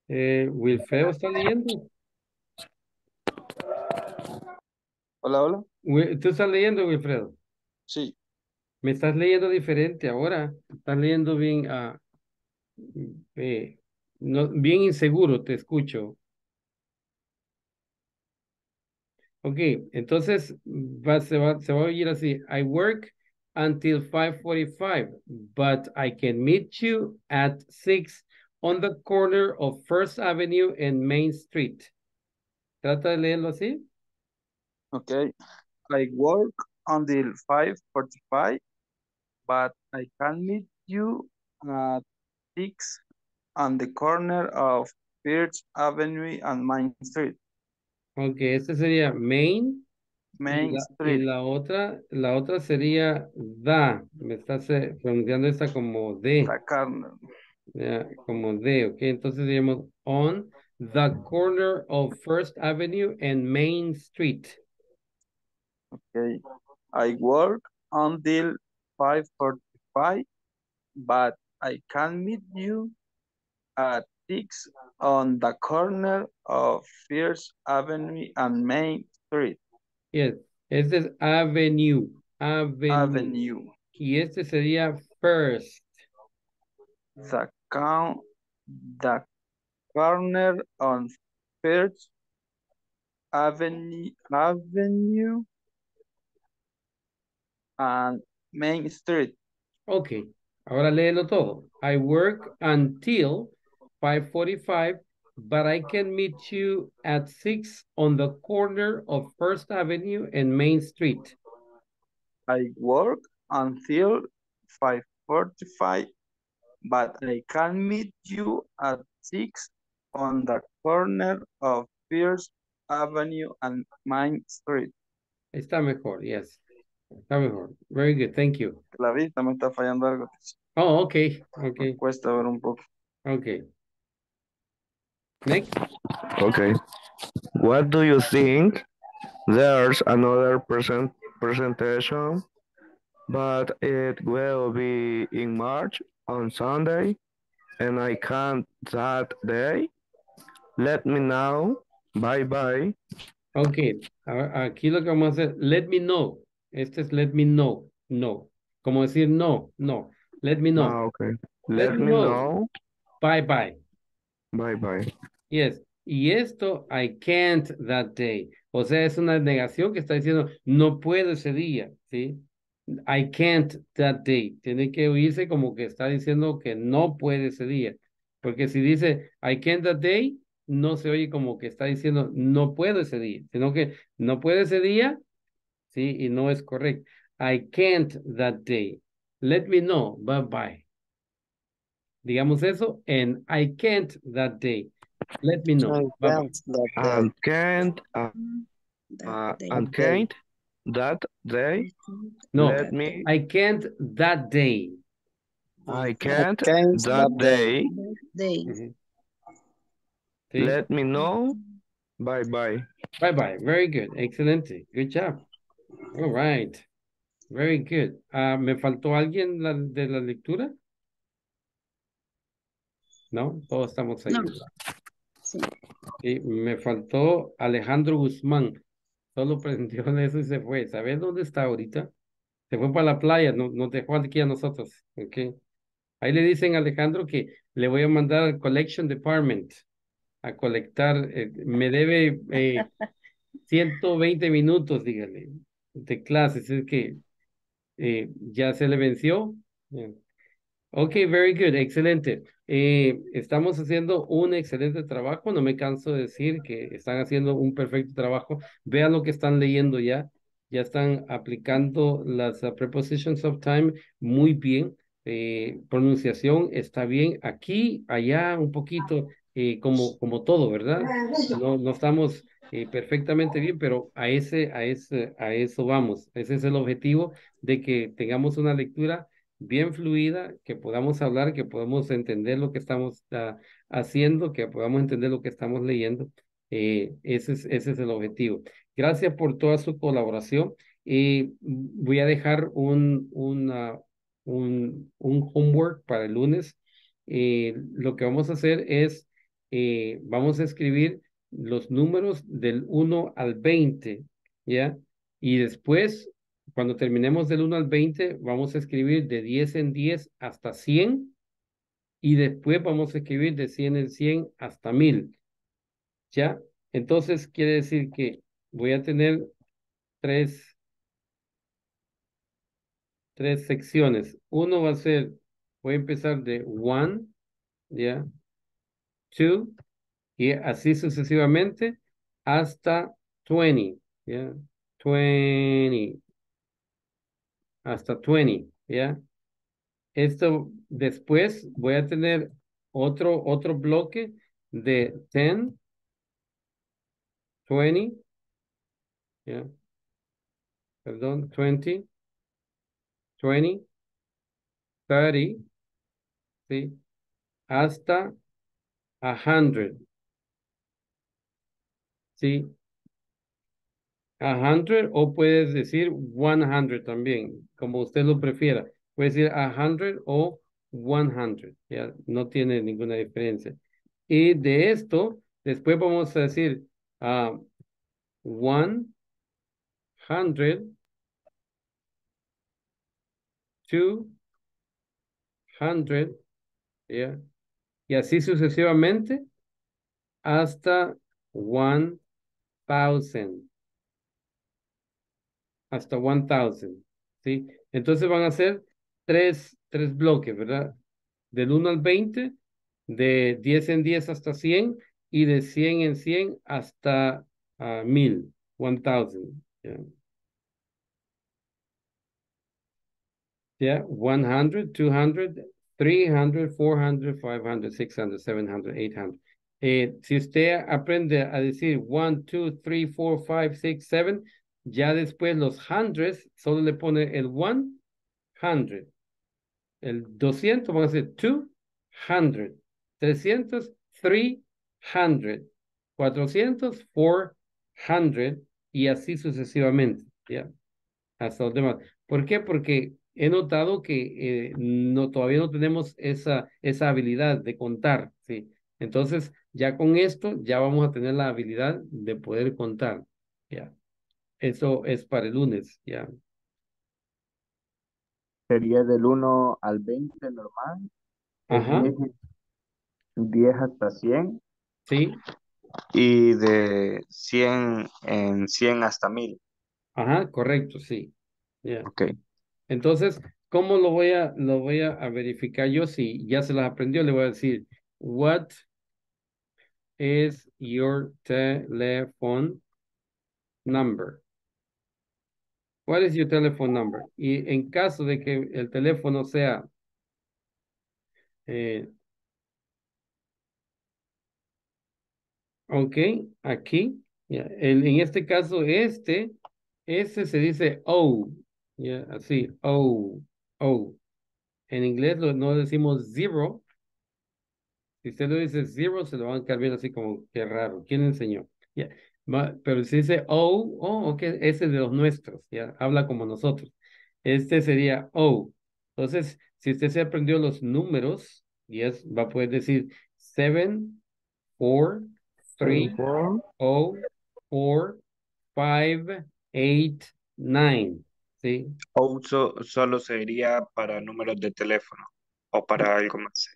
Eh, Wilfeo está leyendo. Hola, hola. ¿Tú estás leyendo, Wilfredo? Sí. Me estás leyendo diferente ahora. Estás leyendo bien, uh, eh, no, bien inseguro, te escucho. Ok, entonces va, se, va, se va a oír así. I work until five forty-five, but I can meet you at six on the corner of First Avenue and Main Street. Trata de leerlo así. Ok. I work until five forty-five, but I can meet you at six on the corner of First Avenue and Main Street. Ok, esta sería Main. Main la, Street. Y la otra, la otra sería da. Me estás eh, pronunciando esta como de. The corner. Yeah, como de, ok. Entonces diríamos on the corner of First Avenue and Main Street. Ok. I work until five forty-five, but I can meet you at six on the corner of First Avenue and Main Street. Yes, este es Avenue. Avenue. Avenue. Y este sería First. The, count, the corner on First Avenue, Avenue and Main Street. Okay. Ahora léelo todo. I work until five forty-five, but I can meet you at six on the corner of First Avenue and Main Street. I work until five forty-five, but I can meet you at six on the corner of First Avenue and Main Street. Está mejor, yes. Está mejor. Very good, thank you. La vista me está fallando algo. Oh, okay, okay. Me cuesta ver un poco. Okay. Next. Okay. What do you think? There's another present presentation, but it will be in March on Sunday, and I can't that day. Let me know. Bye bye. Okay. Aquí lo que vamos a hacer, let me know. Este es let me know, no. Como decir no, no. Let me know. Ah, okay. Let, let me know. know. Bye, bye. Bye, bye. Yes. Y esto, I can't that day. O sea, es una negación que está diciendo, no puedo ese día, ¿sí? I can't that day. Tiene que oírse como que está diciendo que no puede ese día. Porque si dice, I can't that day, no se oye como que está diciendo, no puedo ese día. Sino que no puedo ese día, ¿sí? Y no es correcto. I can't that day. Let me know. Bye bye. Digamos eso. And I can't that day. Let me know. I bye -bye. can't. Uh, uh, I can't that day. No. Let me. I can't that day. I can't, I can't that day. day. Mm-hmm. ¿Sí? Let me know. Bye bye. Bye bye. Very good. Excellent. Good job. All right. Very good. Uh, ¿Me faltó alguien la, de la lectura? No, todos estamos ahí. No. Sí. Y me faltó Alejandro Guzmán. Solo presenció eso y se fue. ¿Sabes dónde está ahorita? Se fue para la playa, no, nos dejó aquí a nosotros. Okay. Ahí le dicen a Alejandro que le voy a mandar al Collection Department a colectar. Eh, me debe eh, ciento veinte minutos, dígale, de clases. Es que eh, ya se le venció. Yeah. Ok, very good, excelente. Eh, estamos haciendo un excelente trabajo. No me canso de decir que están haciendo un perfecto trabajo. Vean lo que están leyendo ya. Ya están aplicando las uh, prepositions of time muy bien. Eh, pronunciación está bien aquí, allá, un poquito, eh, como, como todo, ¿verdad? No, no estamos eh, perfectamente bien, pero a, ese, a, ese, a eso vamos. Ese es el objetivo de que tengamos una lectura bien fluida, que podamos hablar, que podamos entender lo que estamos uh, haciendo, que podamos entender lo que estamos leyendo. Eh, ese es, ese es el objetivo. Gracias por toda su colaboración. Eh, voy a dejar un, una, un, un homework para el lunes. Eh, lo que vamos a hacer es, eh, vamos a escribir los números del uno al veinte, ¿ya? Y después, cuando terminemos del uno al veinte, vamos a escribir de diez en diez hasta cien. Y después vamos a escribir de cien en cien hasta mil. ¿Ya? Entonces, quiere decir que voy a tener tres, tres secciones. Uno va a ser, voy a empezar de one, ¿ya? Two, y así sucesivamente hasta veinte, ¿ya? veinte. Hasta veinte, ¿ya? Esto después voy a tener otro, otro bloque de diez, veinte, ¿ya? Perdón, veinte, veinte, treinta, ¿sí? Hasta cien, ¿sí? cien o puedes decir cien también, como usted lo prefiera. Puedes decir cien o cien, ya no tiene ninguna diferencia. Y de esto, después vamos a decir uh, one hundred, two hundred, yeah, y así sucesivamente hasta mil. Hasta mil, ¿sí? Entonces van a ser tres, tres bloques, ¿verdad? Del uno al veinte, de diez en diez hasta cien, y de cien en cien hasta uh, mil, mil, ¿ya? Yeah, cien, doscientos, trescientos, cuatrocientos, quinientos, seiscientos, setecientos, ochocientos. Eh, si usted aprende a decir uno, dos, tres, cuatro, cinco, seis, siete, ya después los hundreds, solo le pone el one hundred. El doscientos van a ser two hundred. trescientos, three hundred. cuatrocientos, four hundred. Y así sucesivamente, ¿ya? Hasta los demás. ¿Por qué? Porque he notado que eh, no, todavía no tenemos esa, esa habilidad de contar, ¿sí? Entonces, ya con esto, ya vamos a tener la habilidad de poder contar, ¿ya? Eso es para el lunes, ya. Yeah. Sería del uno al veinte normal. Ajá. diez hasta cien. Sí. Y de cien en cien hasta mil. Ajá, correcto, sí. Yeah. Ok. Entonces, ¿cómo lo voy a, lo voy a verificar yo? Si ya se las aprendió, le voy a decir, what is your telephone number? ¿Cuál es tu teléfono number? Y en caso de que el teléfono sea eh, ok, aquí, yeah, el, en este caso este, este se dice O, yeah, así, O, O. En inglés lo, no decimos zero. Si usted lo dice zero, se lo van a quedar bien así como que raro. ¿Quién le enseñó? Yeah. Pero si dice O, oh, ok, ese es de los nuestros, ya, habla como nosotros. Este sería O. Entonces, si usted se aprendió los números, yes, va a poder decir siete, cuatro, tres, O, cuatro, five, eight, nine. ¿Sí? O so, solo sería para números de teléfono o para algo más.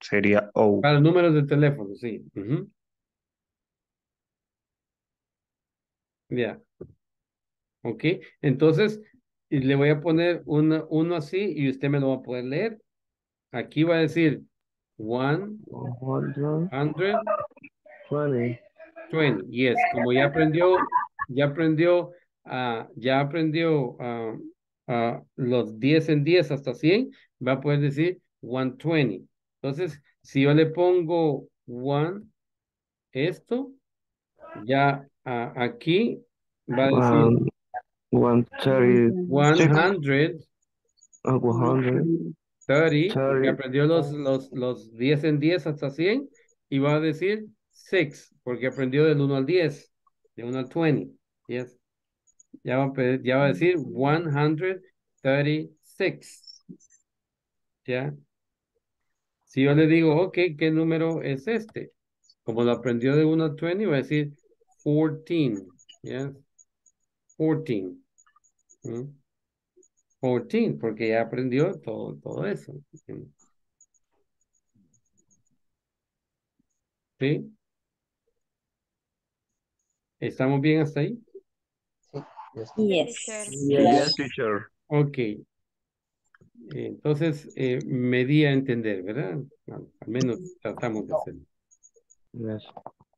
Sería O. Para números de teléfono, sí. Uh-huh. Ya. Yeah. Ok. Entonces, le voy a poner una, uno así y usted me lo va a poder leer. Aquí va a decir one, hundred, twenty. twenty. Yes. Como ya aprendió, ya aprendió, uh, ya aprendió uh, uh, los diez en diez hasta cien, va a poder decir one twenty. Entonces, si yo le pongo one, esto, ya uh, aquí va a decir one thirty, que aprendió los, los, los diez en diez hasta cien, y va a decir six, porque aprendió del uno al diez, de uno al veinte. Yes. Ya, va, ya va a decir one thirty-six. ¿Ya? Si yo le digo, ok, ¿qué número es este? Como lo aprendió de uno al veinte, va a decir catorce. ¿Ya? catorce. ¿Mm? catorce, porque ya aprendió todo, todo eso. ¿Sí? ¿Estamos bien hasta ahí? Sí. Yes. Yes, teacher. Ok. Entonces, eh, me di a entender, ¿verdad? Al, al menos tratamos de hacerlo. Gracias.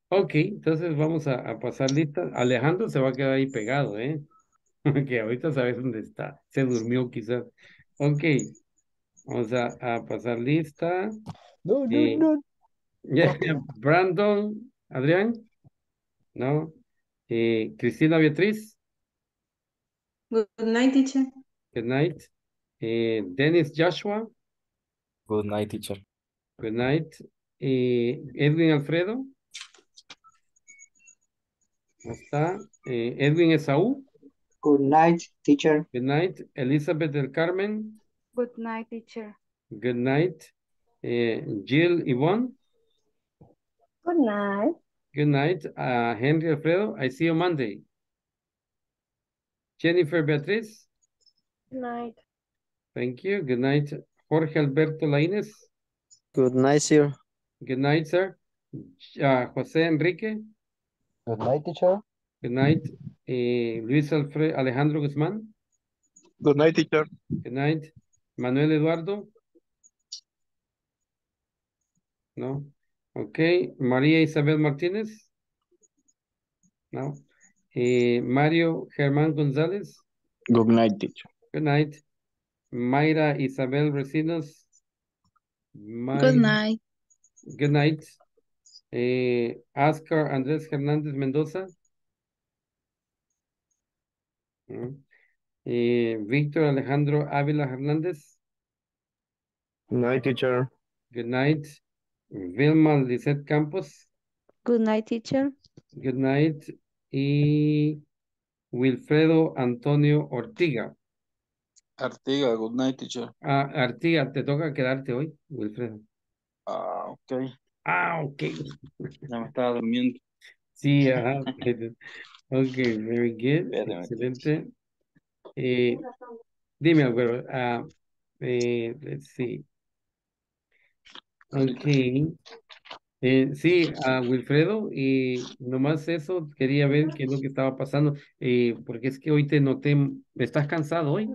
Ok, entonces vamos a, a pasar lista. Alejandro se va a quedar ahí pegado, ¿eh? Que ahorita sabes dónde está. Se durmió quizás. Ok. Vamos a, a pasar lista. No, no, eh, no. Yeah, Brandon, Adrián. No. Eh, Cristina Beatriz. Good night, teacher. Good night. Eh, Dennis Joshua. Good night, teacher. Good night. Eh, Edwin Alfredo. ¿Cómo está? Eh, Edwin Esaú. Good night, teacher. Good night. Elizabeth del Carmen. Good night, teacher. Good night. Eh, Jill Yvonne. Good night. Good night. Uh, Henry Alfredo, I see you Monday. Jennifer Beatriz. Good night. Thank you. Good night. Jorge Alberto Lainez. Good night, sir. Good night, sir. Uh, José Enrique. Good night, teacher. Good night. Eh, Luis Alfred, Alejandro Guzmán. Good night, teacher. Good night. Manuel Eduardo. No. Okay. María Isabel Martínez. No. Eh, Mario Germán González. Good night, teacher. Good night. Mayra Isabel Resinos. My... Good night. Good night. Eh, Oscar Andrés Hernández Mendoza. Eh, Víctor Alejandro Ávila Hernández. Good night, teacher. Good night. Vilma Lizeth Campos. Good night, teacher. Good night. Y Wilfredo Antonio Ortiga. Artiga, good night, teacher. Ah, Artiga, te toca quedarte hoy, Wilfredo. Ah, ok. Ah, ok. Ya me estaba durmiendo. Sí, ajá. Ok, very good. Espérame, excelente. Eh, dime, Alberto. Uh, eh, let's see. Ok. Eh, sí, a Wilfredo, y nomás eso, quería ver qué es lo que estaba pasando, eh, porque es que hoy te noté, ¿estás cansado hoy?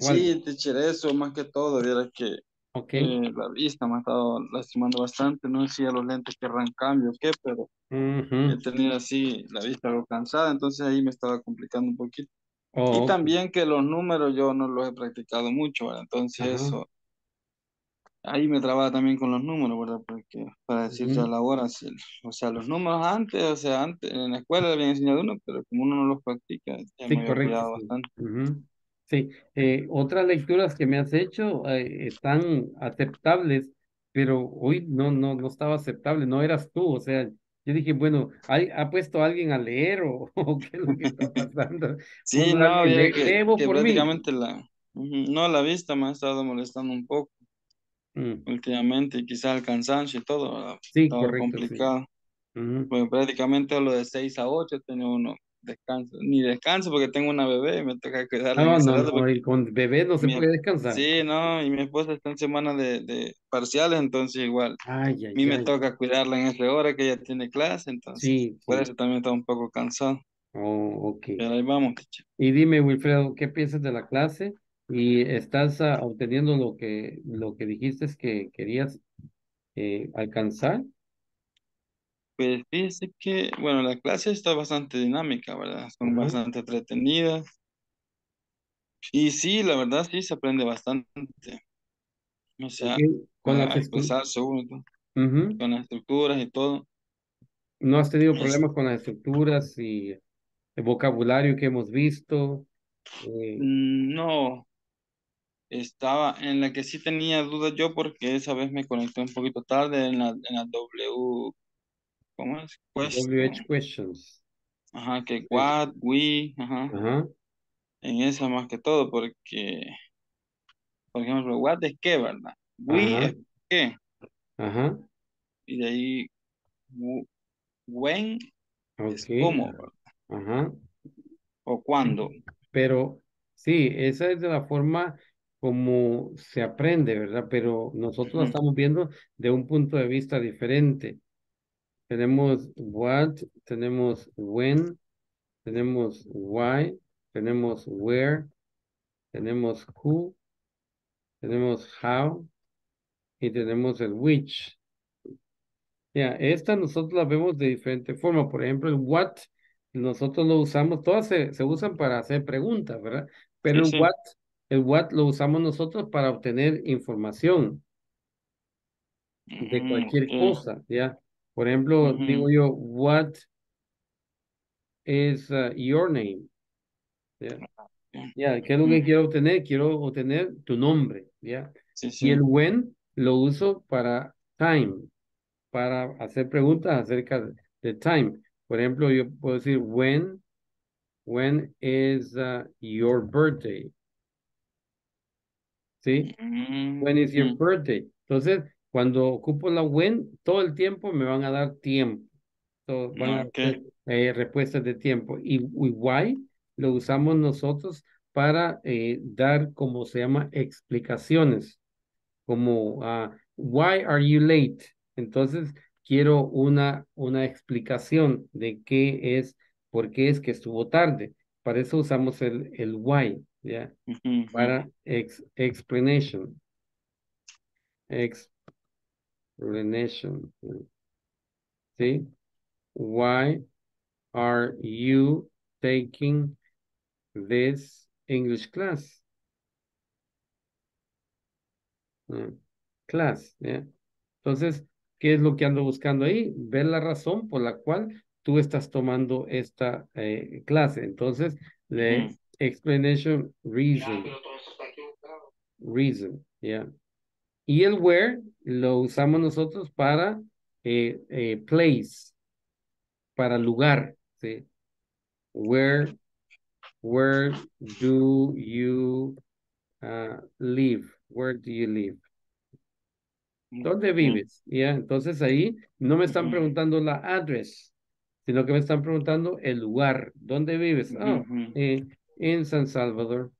¿Cuál? Sí, te eché eso, más que todo, vieras que okay. eh, la vista me ha estado lastimando bastante, no sé si a los lentes querrán cambio o qué, pero uh-huh. he tenido así la vista algo cansada, entonces ahí me estaba complicando un poquito. Oh, y okay. también que los números yo no los he practicado mucho, ¿verdad? Entonces uh-huh. eso... Ahí me trababa también con los números, ¿verdad? Porque para decirte uh-huh. a la hora, si, o sea, los números antes, o sea, antes en la escuela le habían enseñado uno, pero como uno no los practica, ya sí, me correcto, había cuidado sí. bastante. Uh-huh. Sí, eh, otras lecturas que me has hecho eh, están aceptables, pero hoy no, no, no estaba aceptable, no eras tú, o sea, yo dije, bueno, ¿hay, ¿ha puesto a alguien a leer o, o qué es lo que está pasando? sí, no, le, que, debo que por prácticamente mí. La, uh-huh, no, la vista me ha estado molestando un poco. Mm. Últimamente, y quizás el cansancio y todo, ¿verdad? Sí, todo correcto, complicado. Sí. Uh-huh. Pues prácticamente a lo de seis a ocho tenía uno descanso, ni descanso porque tengo una bebé y me toca cuidarla. No, no, no, y con bebé no se mi, puede descansar. Sí, no, y mi esposa está en semana de, de parciales, entonces igual. Ay, ay, a mí ay, me ay. toca cuidarla en esa hora que ella tiene clase, entonces sí, por sí. eso también está un poco cansado. Oh, ok. Pero ahí vamos. Y dime, Wilfredo, ¿qué piensas de la clase? ¿Y estás ah, obteniendo lo que, lo que dijiste que querías eh, alcanzar? Pues fíjese que, bueno, la clase está bastante dinámica, ¿verdad? Son uh-huh. bastante entretenidas. Y sí, la verdad, sí se aprende bastante. O sea, okay. con a, las a expresarse uno, uh-huh. con las estructuras y todo. ¿No has tenido problemas con las estructuras y el vocabulario que hemos visto? Eh... No. Estaba en la que sí tenía dudas yo porque esa vez me conecté un poquito tarde en la, en la W... ¿Cómo es? Question. W H questions. Ajá, que what, we, ajá. Ajá. En esa más que todo, porque, por ejemplo, what es qué, ¿verdad? We ajá. es qué. Ajá. Y de ahí, when okay. es cómo, ¿verdad? Ajá. O cuándo. Pero, sí, esa es de la forma como se aprende, ¿verdad? Pero nosotros la estamos viendo de un punto de vista diferente. Tenemos what, tenemos when, tenemos why, tenemos where, tenemos who, tenemos how y tenemos el which. Ya, yeah, esta nosotros la vemos de diferente forma. Por ejemplo, el what, nosotros lo usamos, todas se, se usan para hacer preguntas, ¿verdad? Pero sí, sí. el what, el what lo usamos nosotros para obtener información de cualquier mm-hmm. cosa, ¿ya? Por ejemplo, uh-huh. digo yo, what is uh, your name? Yeah. Yeah. ¿Qué es lo que quiero obtener? Quiero obtener tu nombre. Yeah. Sí, sí. Y el when lo uso para time, para hacer preguntas acerca de time. Por ejemplo, yo puedo decir, when, when is uh, your birthday? ¿Sí? Uh-huh. When is your birthday? Entonces, cuando ocupo la when, todo el tiempo me van a dar tiempo. Entonces, van okay. a hacer, eh, respuestas de tiempo. Y, y why lo usamos nosotros para eh, dar, como se llama, explicaciones. Como, uh, why are you late? Entonces, quiero una, una explicación de qué es, por qué es que estuvo tarde. Para eso usamos el, el why, ¿ya? Uh-huh. Para ex, explanation. Ex, Explanation. ¿Sí? Why are you taking this English class? Class, ¿eh? Entonces, ¿qué es lo que ando buscando ahí? Ver la razón por la cual tú estás tomando esta eh, clase. Entonces, the mm. explanation reason. Reason, yeah. Y el where lo usamos nosotros para eh, eh, place, para lugar. ¿Sí? Where, where do you uh, live? Where do you live? ¿Dónde vives? ¿Ya? Entonces ahí no me están preguntando la address, sino que me están preguntando el lugar. ¿Dónde vives? Ah, oh, eh, en San Salvador.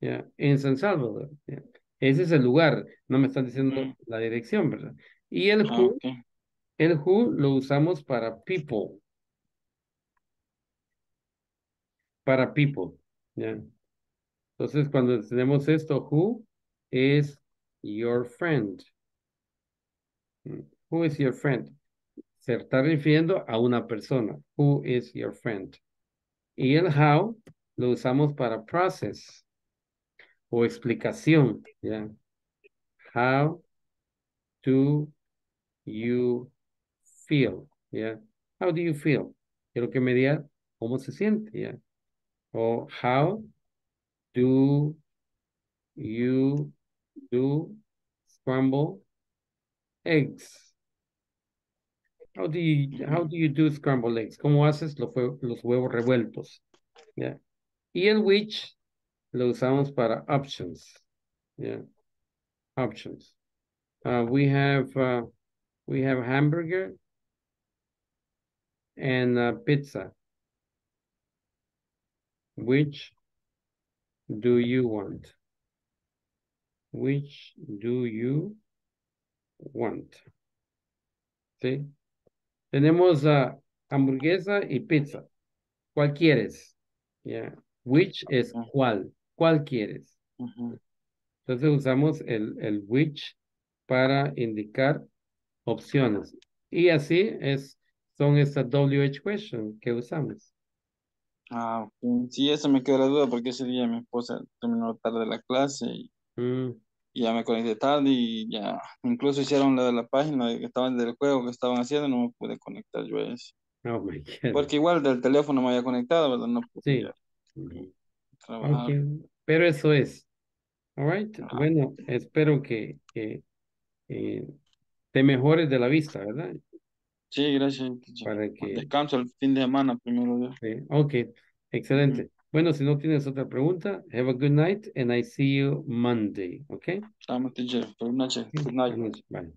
¿Ya? En San Salvador. ¿Ya? Ese es el lugar, no me están diciendo mm. la dirección, ¿verdad? Y el who, okay. el who lo usamos para people. Para people, ¿ya? Entonces, cuando tenemos esto, who is your friend? Who is your friend? Se está refiriendo a una persona. Who is your friend? Y el how lo usamos para process. O explicación, ¿ya? How do you feel? ¿Ya? How do you feel? Quiero que me diga cómo se siente, ¿ya? O how do you do scrambled eggs? How do you, how do you do scrambled eggs? ¿Cómo haces los, los huevos revueltos? ¿Ya? Y el which lo usamos para options, yeah, options. Uh, we have, uh, we have hamburger, and uh, pizza. Which do you want? Which do you want? ¿Sí? Tenemos uh, hamburguesa y pizza. ¿Cuál quieres? Yeah. Which es cuál. ¿Cuál quieres? Uh-huh. Entonces usamos el, el which para indicar opciones. Y así es, son estas W H questions que usamos. Ah, ok. Sí, esa me quedó la duda porque ese día mi esposa terminó tarde la clase y, mm. y ya me conecté tarde y ya incluso hicieron la de la página que estaban del juego que estaban haciendo, no me pude conectar yo a eso. Oh my God. Porque igual del teléfono me había conectado, ¿verdad? No pude sí. mm. trabajar. Okay. Pero eso es. All right. Ah. Bueno, espero que, que eh, te mejores de la vista, ¿verdad? Sí, gracias. Para que... Descanso el fin de semana primero. Sí. Ok, excelente. Mm-hmm. Bueno, si no tienes otra pregunta, have a good night and I see you Monday, ok? Estamos, teacher. Good night. Good night. Bye.